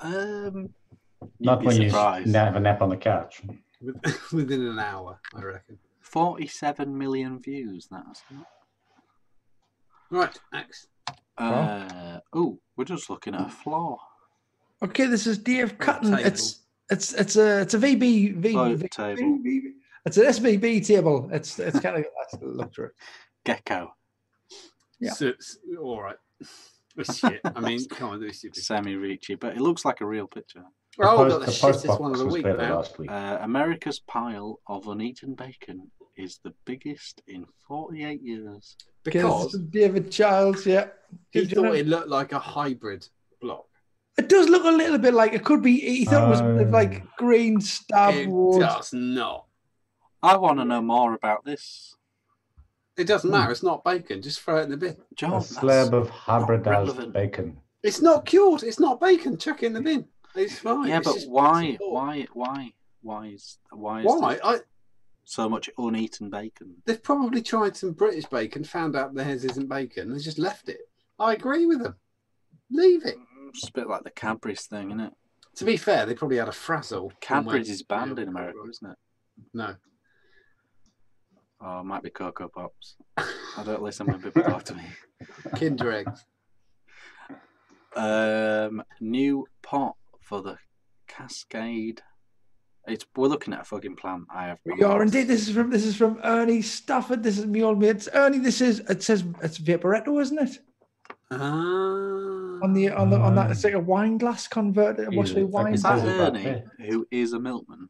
Not when you have a nap on the couch. Within an hour, I reckon. 47 million views, that's it. Right, next. We're just looking at a floor. Okay, this is DF Cutting. It's a VB table. It's an SBB table. It's kind of that's luxury. Gecko. Yeah. So it's all right. It's shit. I mean, come on, this is semi-reachy, but it looks like a real picture. Oh, the shittiest one of the week now. America's pile of uneaten bacon is the biggest in 48 years. Because David Childs, yeah, he thought it looked like a hybrid block. It does look a little bit like it could be. He thought it was like green Stabwood. It does not. I want to know more about this. It doesn't matter. It's not bacon. Just throw it in the bin. John, a slab of hybridized bacon. It's not cured. It's not bacon. Chuck it in the bin. It's fine. Yeah, it's but why? Why is so much uneaten bacon? They've probably tried some British bacon, found out theirs isn't bacon, and just left it. I agree with them. Leave it. It's a bit like the Cadbury's thing, isn't it? To be fair, they probably had a frazzle. Cadbury's is banned in America, isn't it? No. Oh, it might be Cocoa Pops. I don't listen when people talk to me. Kinder Eggs. New pot for the Cascade. We're looking at a fucking plant. We are indeed. This is from Ernie Stafford. This is me old mate. Ernie, it says it's Vaporetto, isn't it? On that it's like a wine glass converted. What's the wine? Is that Ernie, who is a milkman?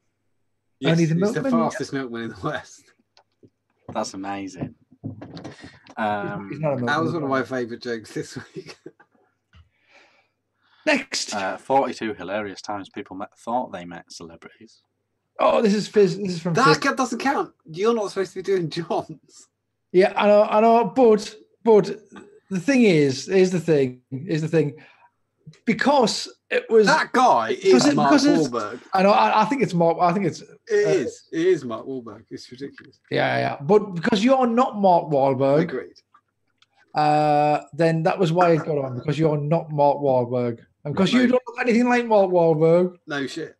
Yes, Ernie the milkman. He's the fastest milkman in the West. That's amazing. That was one of my favourite jokes this week. Next. 42 hilarious times people thought they met celebrities. Oh, this is Fizz. This is from Fizz. That doesn't count. You're not supposed to be doing John's. Yeah, I know. But the thing is, here's the thing. Because it was that guy is Mark Wahlberg. I know. I think it's Mark. I think it's. It is Mark Wahlberg. It's ridiculous. Yeah. But because you're not Mark Wahlberg, agreed. Then that was why it got on, because you're not Mark Wahlberg, and because you don't look anything like Mark Wahlberg. No shit.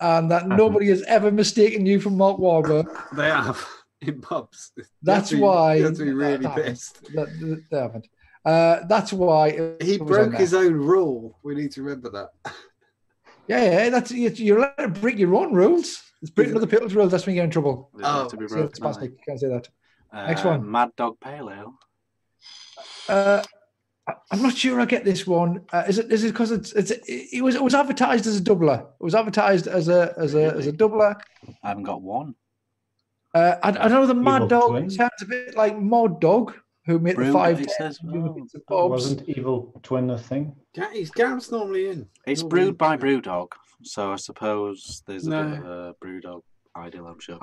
And that nobody has ever mistaken you for Mark Wahlberg. They have in pubs. That's why. You have to be really pissed. They haven't. That's why he broke his own rule. We need to remember that. Yeah, that's you're allowed to break your own rules. It's breaking other people's rules. That's when you get in trouble. Oh, to be broken, it's plastic. You can't say that. Next one, Mad Dog Pale Ale. I'm not sure I get this one. Is it because it was advertised as a doubler? It was advertised as a doubler. I haven't got one. I know the Mad Dog sounds a bit like Mod Dog, who made the 5 days. Oh, wasn't Evil Twin a thing? Gary's normally in. It's brewed by Brewdog, so I suppose there's a bit of a Brewdog ideal, I'm sure.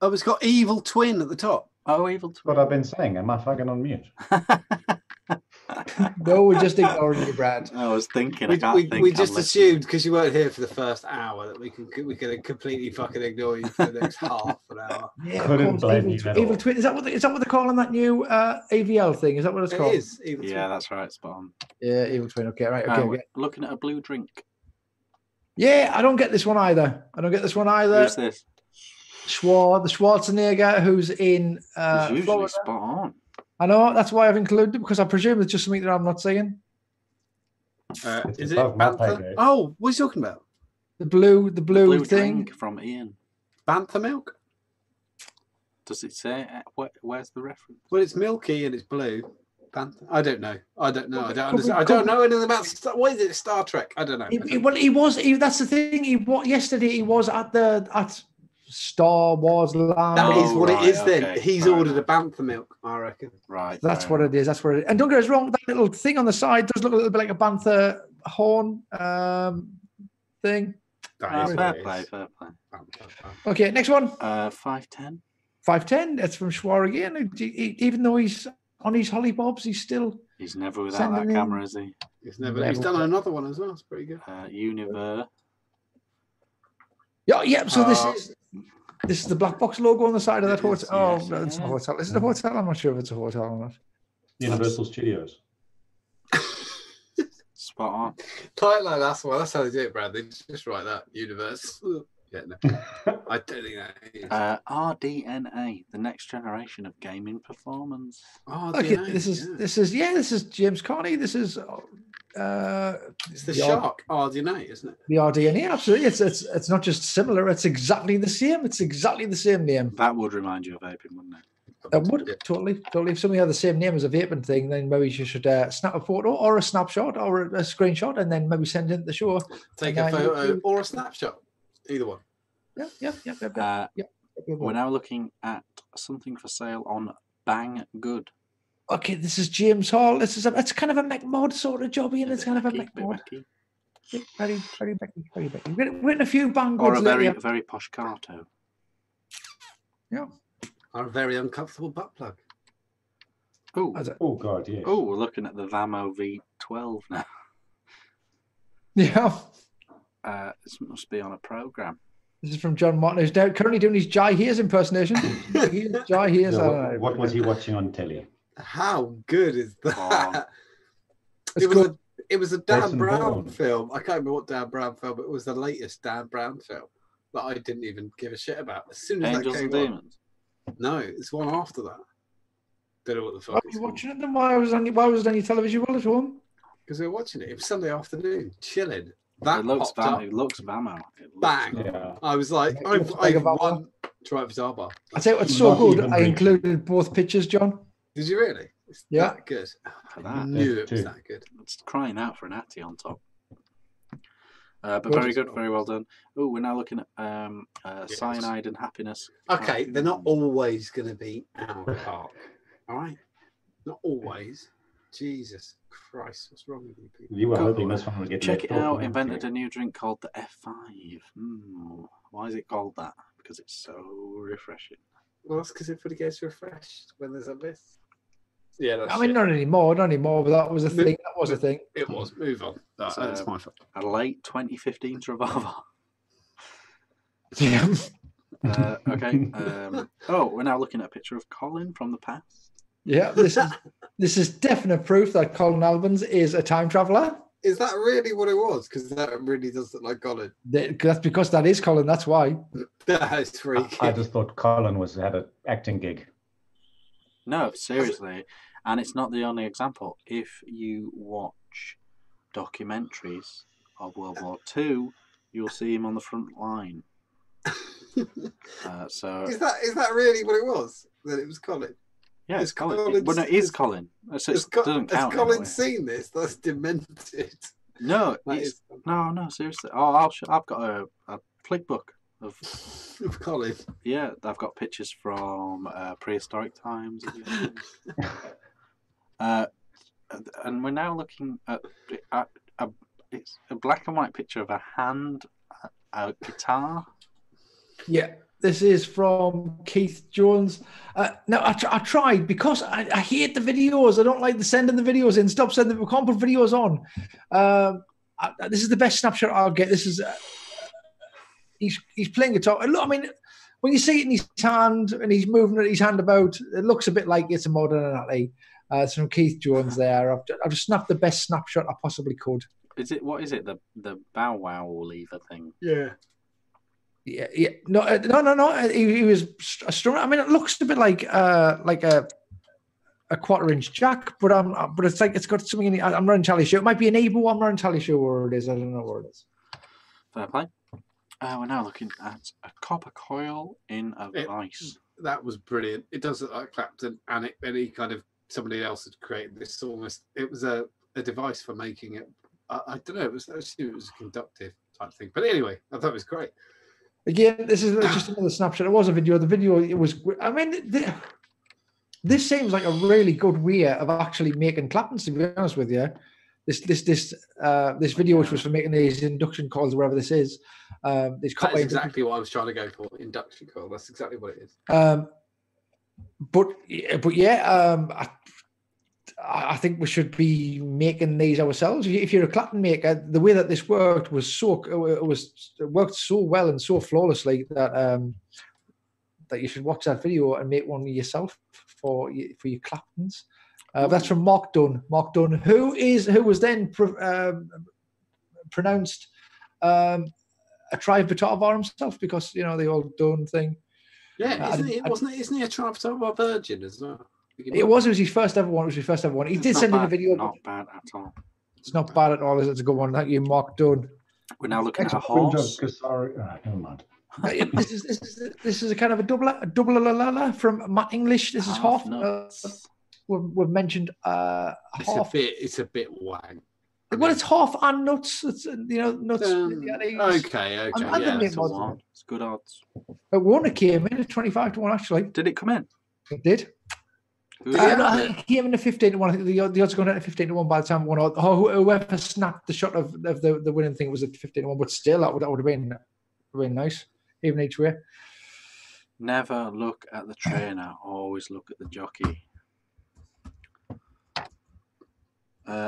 Oh, it's got Evil Twin at the top. Oh, Evil Twin. What I've been saying. Am I fucking on mute? No, we're just ignoring you, Brad. I was thinking. We just assumed because you weren't here for the first hour that we could completely fucking ignore you for the next half an hour. Yeah, couldn't blame you. Evil Twin. Is that what they're calling that new AVL thing? Is that what it's called? It is. Evil Twin. Yeah, that's right. Spot on. Yeah, Evil Twin. Okay, right. Okay. Looking at a blue drink. Yeah, I don't get this one either. Who's this? The Schwarzenegger, who's in. He's usually spot on. I know, that's why I've included it, because I presume it's just something that I'm not seeing. Is it Bantha? Oh, what are you talking about? The blue thing from Ian. Bantha milk? Does it say? Where's the reference? Well, it's milky and it's blue. Bantha. I don't know. I don't understand. I don't know anything about. What is it? Star Trek? I don't know. That's the thing. Yesterday he was at Star Wars Land. That is what it is then. Okay. He's ordered a Bantha milk, I reckon. Right. That's what it is. And don't get us wrong, that little thing on the side does look a little bit like a Bantha horn thing. Fair play. Okay, next one. 510. 510, that's from Schwar again. Even though he's on his holly bobs, he's never without that camera, is he? He's done another one as well. It's pretty good. Universe. Yeah. So this is the black box logo on the side of that hotel. No, it's a hotel. Is it a hotel? I'm not sure if it's a hotel or not. Universal Studios. Spot on. Tight like that's well. That's how they do it, Brad. They just write that universe. Yeah, no. I don't think that is. RDNA, the next generation of gaming performance. RDNA. Okay, this is James Carney. This is. It's the shark RDNA, isn't it? The RDNA, absolutely. It's not just similar; it's exactly the same. It's exactly the same name. That would remind you of vaping, wouldn't it? That would totally. If somebody had the same name as a vaping thing, then maybe you should snap a photo or a snapshot or a screenshot, and then maybe send it to the show. Take a photo or a snapshot, either one. Yeah. We're now looking at something for sale on Bang Good. Okay, this is James Hall. It's kind of a mech mod sort of jobby, and it's kind of a mech mod. Very, very mechy. We're in a few bang goods. Or a very posh Carto. Yeah. Or a very uncomfortable butt plug. Oh, God, yeah. Oh, we're looking at the Vamo V12 now. Yeah. This must be on a program. This is from John Martin, who's now currently doing his Jai Hears impersonation. Jai Hears. What was he watching on telly? How good is that? It was a Dan Brown film. I can't remember what Dan Brown film, but it was the latest Dan Brown film that I didn't even give a shit about. As soon as Angels that came on, no, it's one after that. Don't know what the fuck. Why were you watching it then? Why was it on your television while at home? Because we were watching it. It was Sunday afternoon, chilling. That it looks Vamo. Bang! Yeah. I was like, I've won. Try it for Zaba. I tell you, it's so good. I included both pictures, John. Did you really? It's that good. I knew it was that good. It's crying out for an Atty on top. But very good, very well done. Oh, we're now looking at Cyanide and Happiness. Okay, they're not always going to be our park. All right? Not always. Jesus Christ, what's wrong with you people? You were hoping this one would get check it out. Invented a new drink called the F5. Why is it called that? Because it's so refreshing. Well, that's because everybody gets refreshed when there's a miss. Yeah, that's I mean, not anymore, but that was a thing. That was a thing. It was. Move on. That's my fault. A late 2015 Travava. Yeah. Okay. We're now looking at a picture of Colin from the past. Yeah, this is definite proof that Colin Albans is a time traveller. Is that really what it was? Because that really does look like Colin. That's because that is Colin. That's why. That is freaky. I just thought Colin had an acting gig. No, seriously, and it's not the only example. If you watch documentaries of World War II, you'll see him on the front line. So is that really what it was that it was Colin? Yeah, it's Colin. Well, no, it is Colin. So it doesn't count. Has Colin seen this? That's demented. No, no, seriously. Oh, I've got a flick book of Colin. Yeah, I've got pictures from prehistoric times. And we're now looking at it's a black and white picture of a hand, a guitar. Yeah, this is from Keith Jones. No, I tried because I hate the videos. I don't like the sending the videos in. Stop sending them. We can't put videos on. This is the best snapshot I'll get. This is he's playing guitar. Look, I mean, when you see it in his hand and he's moving his hand about, it looks a bit like it's a modern anatomy. It's from Keith Jones there. I've just snapped the best snapshot I possibly could. Is it, what is it? The bow wow lever thing? Yeah. Yeah. No. He was a strumming. I mean, it looks a bit like a quarter-inch jack, but it's like it's got something in it. I'm not entirely sure. It might be an able. I'm not entirely sure where it is. I don't know where it is. Fair play. We're now looking at a copper coil in a vice. That was brilliant. It does look like Clapton, and any kind of somebody else had created this. Almost, it was a device for making it. I don't know. It was a conductive type thing. But anyway, I thought it was great. Again, this is just another snapshot. It was a video. The video, it was, I mean, this seems like a really good way of actually making Clapton, to be honest with you. This video, which was for making these induction coils, wherever this is. That's exactly what I was trying to go for, induction coil. That's exactly what it is. But yeah, I think we should be making these ourselves. If you're a Clapton maker, the way that this worked was worked so well and so flawlessly that that you should watch that video and make one yourself for your Claptons. That's from Mark Dunn. Mark Dunn, who was then pronounced a tribe vitavar himself, because you know the old Dunn thing. Yeah, isn't he a tribe vitavar virgin as well? It was his first ever one. He did send in a video. Not bad at all. It's not bad at all. It's a good one. Thank you, Mark Dunn. We're now looking at a horse. This is a kind of a double from Matt English. This is Hoff. We've mentioned Hoff. It's a bit wang. Well, it's Hoff and Nuts. It's Nuts. Okay. And it's good odds. But Warner came in at 25 to 1. Actually, did it come in? It did. I came in a 15 to 1. I think the odds going down to 15 to 1 by the time one. Or whoever snapped the shot of the winning thing was at 15 to 1. But still, that would have been nice, even each way. Never look at the trainer. Always look at the jockey.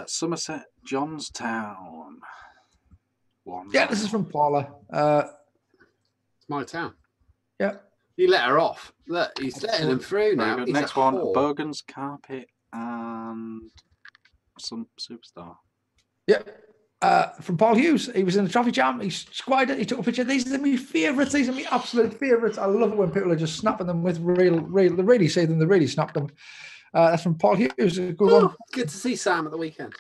Somerset, Johnstown. Yeah, this is from Paula. It's my town. Yeah. He let her off. Look, he's letting them through now. Good. Next one, Bogan's Carpet and some Superstar. Yep. From Paul Hughes. He was in the traffic jam. He squared it. He took a picture. These are my favourites. These are my absolute favourites. I love it when people are just snapping them with real. They really see them. They really snap them. That's from Paul Hughes. A good one. Good to see Sam at the weekend.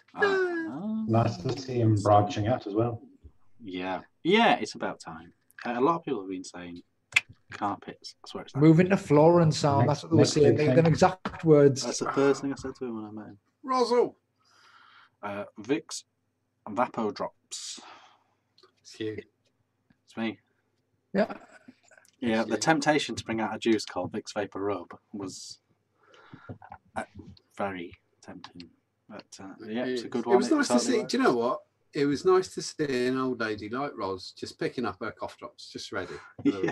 Nice to see him branching out as well. Yeah. Yeah, it's about time. A lot of people have been saying carpets. I swear it's that. Moving to Florence, Sam. That's what they were saying. Them exact words. That's the first thing I said to him when I met him. Rosal. Vicks Vapo Drops. It's you. It's me. Yeah. Yeah. The temptation to bring out a juice called Vicks Vapor Rub was very tempting. But yeah, it's a good one. It was nice to see. Do you know what? It was nice to see an old lady like Roz just picking up her cough drops, just ready. Yeah.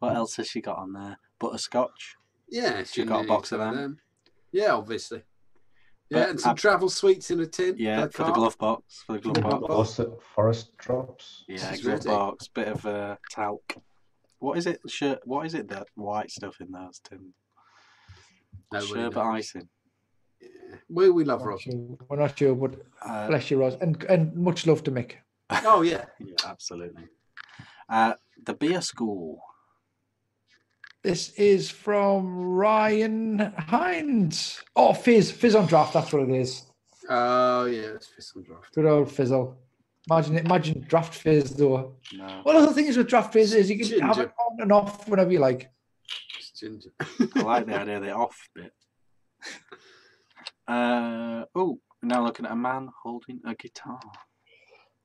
What else has she got on there? Butterscotch. Yeah, she got a box of them. Yeah, obviously. Yeah, but and some travel sweets in a tin. Yeah, for the glove box. For the glove box. Also, forest drops. Yeah, glove box. Bit of talc. What is it? What is it? That white stuff in those tins. Sherbet icing. Well, we love Roz. We're not sure, but bless you, Roz, and much love to Mick. Oh yeah, yeah, absolutely. The beer school. This is from Ryan Hines. Oh, Fizz on draft. That's what it is. Oh yeah, it's Fizz on draft. Good old Fizzle. Imagine draft phase though. No. Well, the thing is with draft phase is you can have it on and off whenever you like. It's ginger. I like the idea of the off bit. Oh, now looking at a man holding a guitar.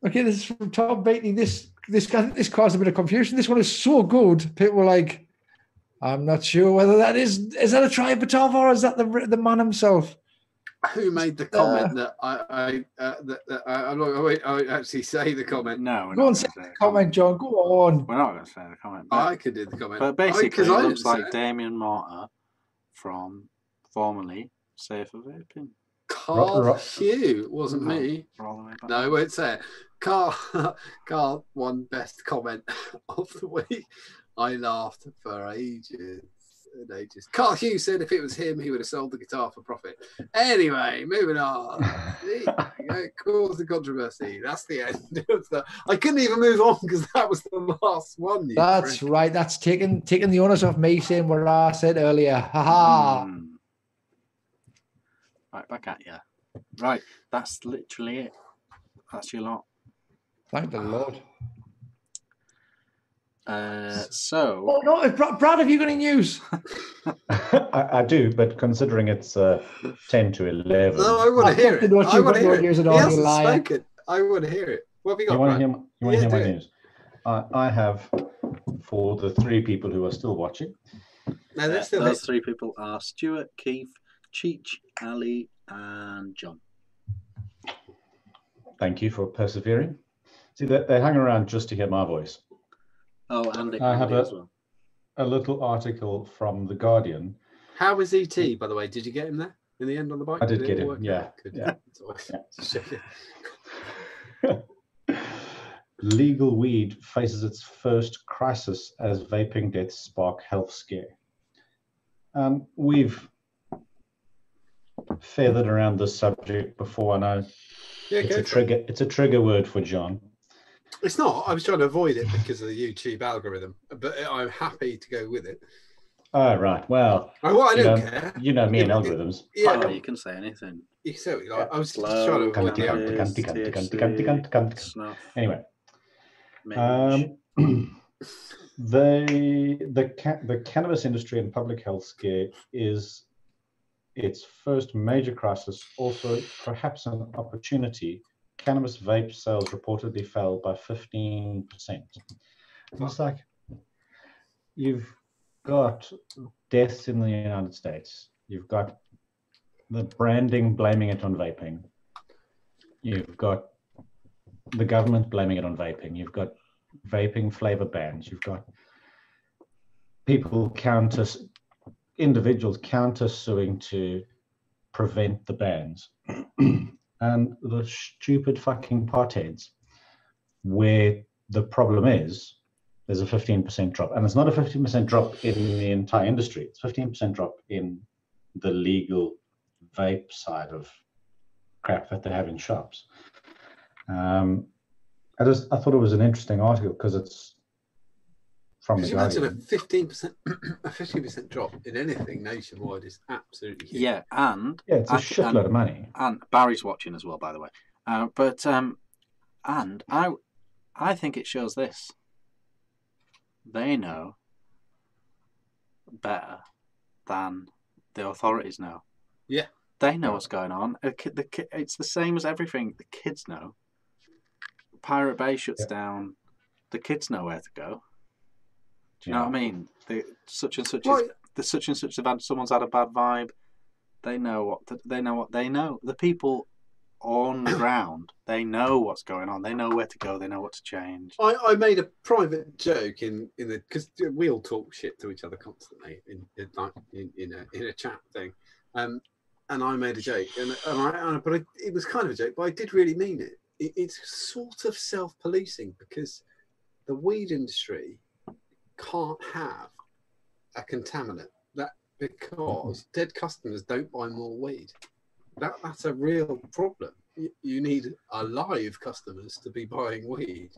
Okay, this is from Tom Batey. This caused a bit of confusion. This one is so good. People were like, I'm not sure whether that is that a tribe of Batava or is that the man himself? Who made the comment that I won't actually say the comment. No, go on, say the comment, John. Go on. We're not going to say the comment. I could do the comment. But basically, it looks like Damien Martyr from formerly Safe of Vaping. Carl Hugh, it wasn't me. No, I won't say it. Carl won best comment of the week. I laughed for ages. Carl Hughes said if it was him, he would have sold the guitar for profit. Anyway, moving on. Cause the controversy. That's the end. I couldn't even move on because that was the last one. That's prick. Right. That's taking the onus off me saying what I said earlier. Ha ha. Right back at you. Right. That's literally it. That's your lot. Thank the Lord. Oh no, Brad, have you got any news? I do, but considering it's 10 to 11, no, I want to hear it. I want to hear it. I want to hear it. What have you got? You want to hear my news? I have, for the three people who are still watching. Now, those three people are Stuart, Keith, Cheech, Ali, and John. Thank you for persevering. See, they hang around just to hear my voice. Oh, Andy, I have a little article from The Guardian. How was ET, by the way? Did you get him there in the end on the bike? I did get him, yeah. Legal weed faces its first crisis as vaping deaths spark health scare. We've feathered around this subject before, I know. Yeah, it's a trigger word for John. It's not. I was trying to avoid it because of the YouTube algorithm, but I'm happy to go with it. Oh, right. Well, I don't care. You know me and algorithms. Yeah, you can say anything. You can say what you like. I was just trying to avoid it. Anyway. The cannabis industry and public health scare is its first major crisis, also perhaps an opportunity. Cannabis vape sales reportedly fell by 15%. It's like you've got deaths in the United States. You've got the branding blaming it on vaping. You've got the government blaming it on vaping. You've got vaping flavor bans. You've got people individuals countersuing to prevent the bans. And the stupid fucking partheads, where the problem is, there's a 15% drop. And it's not a 15% drop in the entire industry. It's a 15% drop in the legal vape side of crap that they have in shops. I thought it was an interesting article because it's from the Guardian. Imagine a 15% drop in anything nationwide is absolutely huge. Yeah, and it's a shitload of money. And Barry's watching as well, by the way. And I think it shows this. They know better than the authorities know. Yeah, they know what's going on. It's the same as everything. The kids know. Pirate Bay shuts down. The kids know where to go. Do you know what I mean? Such and such event. Someone's had a bad vibe. They know what they know. The people on the ground, they know what's going on. They know where to go. They know what to change. I made a private joke in the, because we all talk shit to each other constantly in a chat thing, and I made a joke, but it was kind of a joke, but I did really mean it. It's sort of self-policing because the weed industry can't have a contaminant because dead customers don't buy more weed. That's a real problem. You need alive customers to be buying weed,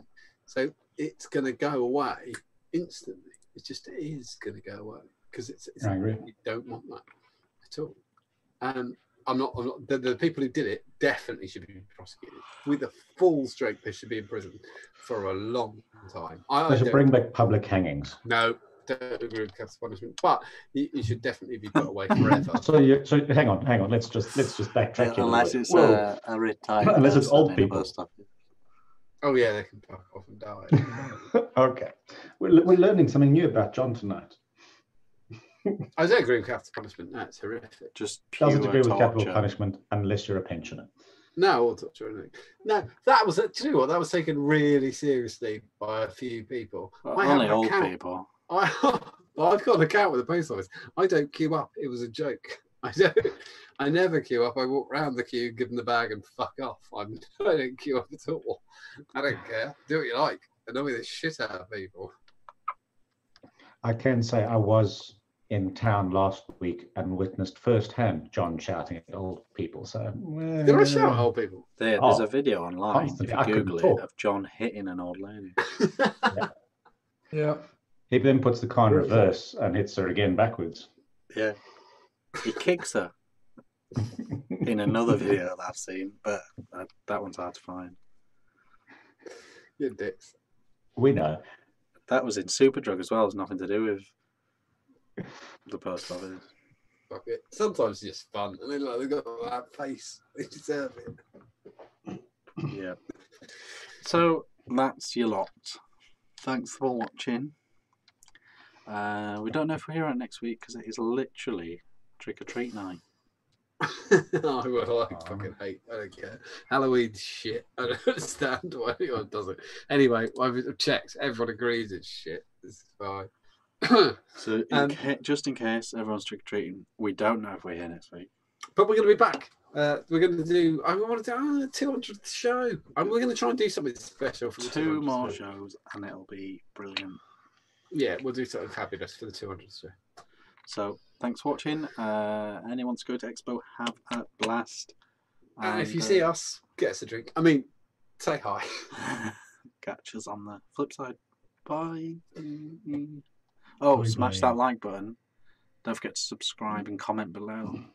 so it's going to go away instantly. It just is going to go away because it's you don't want that at all. I'm not the people who did it definitely should be prosecuted with a full strength. They should be in prison for a long time. They should bring back public hangings. No, don't agree with capital punishment, but you should definitely be put away forever. So hang on. Let's just backtrack. Unless it's a red tie. Unless it's old people. Oh yeah, they can fuck off and die. Okay, we're learning something new about John tonight. I don't agree with capital punishment. That's horrific. Just doesn't agree with capital punishment unless you're a pensioner. No, or torture. No, that was it. Do you know what? That was taken really seriously by a few people. Well, only old people. I've got an account with the post office. I don't queue up. It was a joke. I never queue up. I walk round the queue, give them the bag, and fuck off. I don't queue up at all. I don't care. Do what you like. Annoy the shit out of people. I can say I was in town last week and witnessed firsthand John shouting at old people. So did I shout at old people? There's a video online if you Google it of John hitting an old lady. Yeah. He then puts the car in reverse and hits her again backwards. Yeah. He kicks her in another video that I've seen, but that one's hard to find. You're dicks. We know. That was in Superdrug as well. It's nothing to do with the post office. Fuck it. Sometimes it's just fun. And then they've got that face. They deserve it. Yeah. So that's your lot. Thanks for watching. We don't know if we're here next week because it is literally trick or treat night. I fucking hate. I don't care. Halloween shit. I don't understand why anyone does it. Anyway, I've checked. Everyone agrees it's shit. It's fine. So, just in case everyone's trick or treating, we don't know if we're here next week. But we're going to be back. We're going to do. I want to do the 200th show. We're going to try and do something special for two more shows, and it'll be brilliant. Yeah, we'll do something fabulous for the 200th show. So thanks for watching. Anyone's going to Expo, have a blast. And if you see us, get us a drink. I mean, say hi. Catch us on the flip side. Bye. Oh, smash that like button. Don't forget to subscribe and comment below.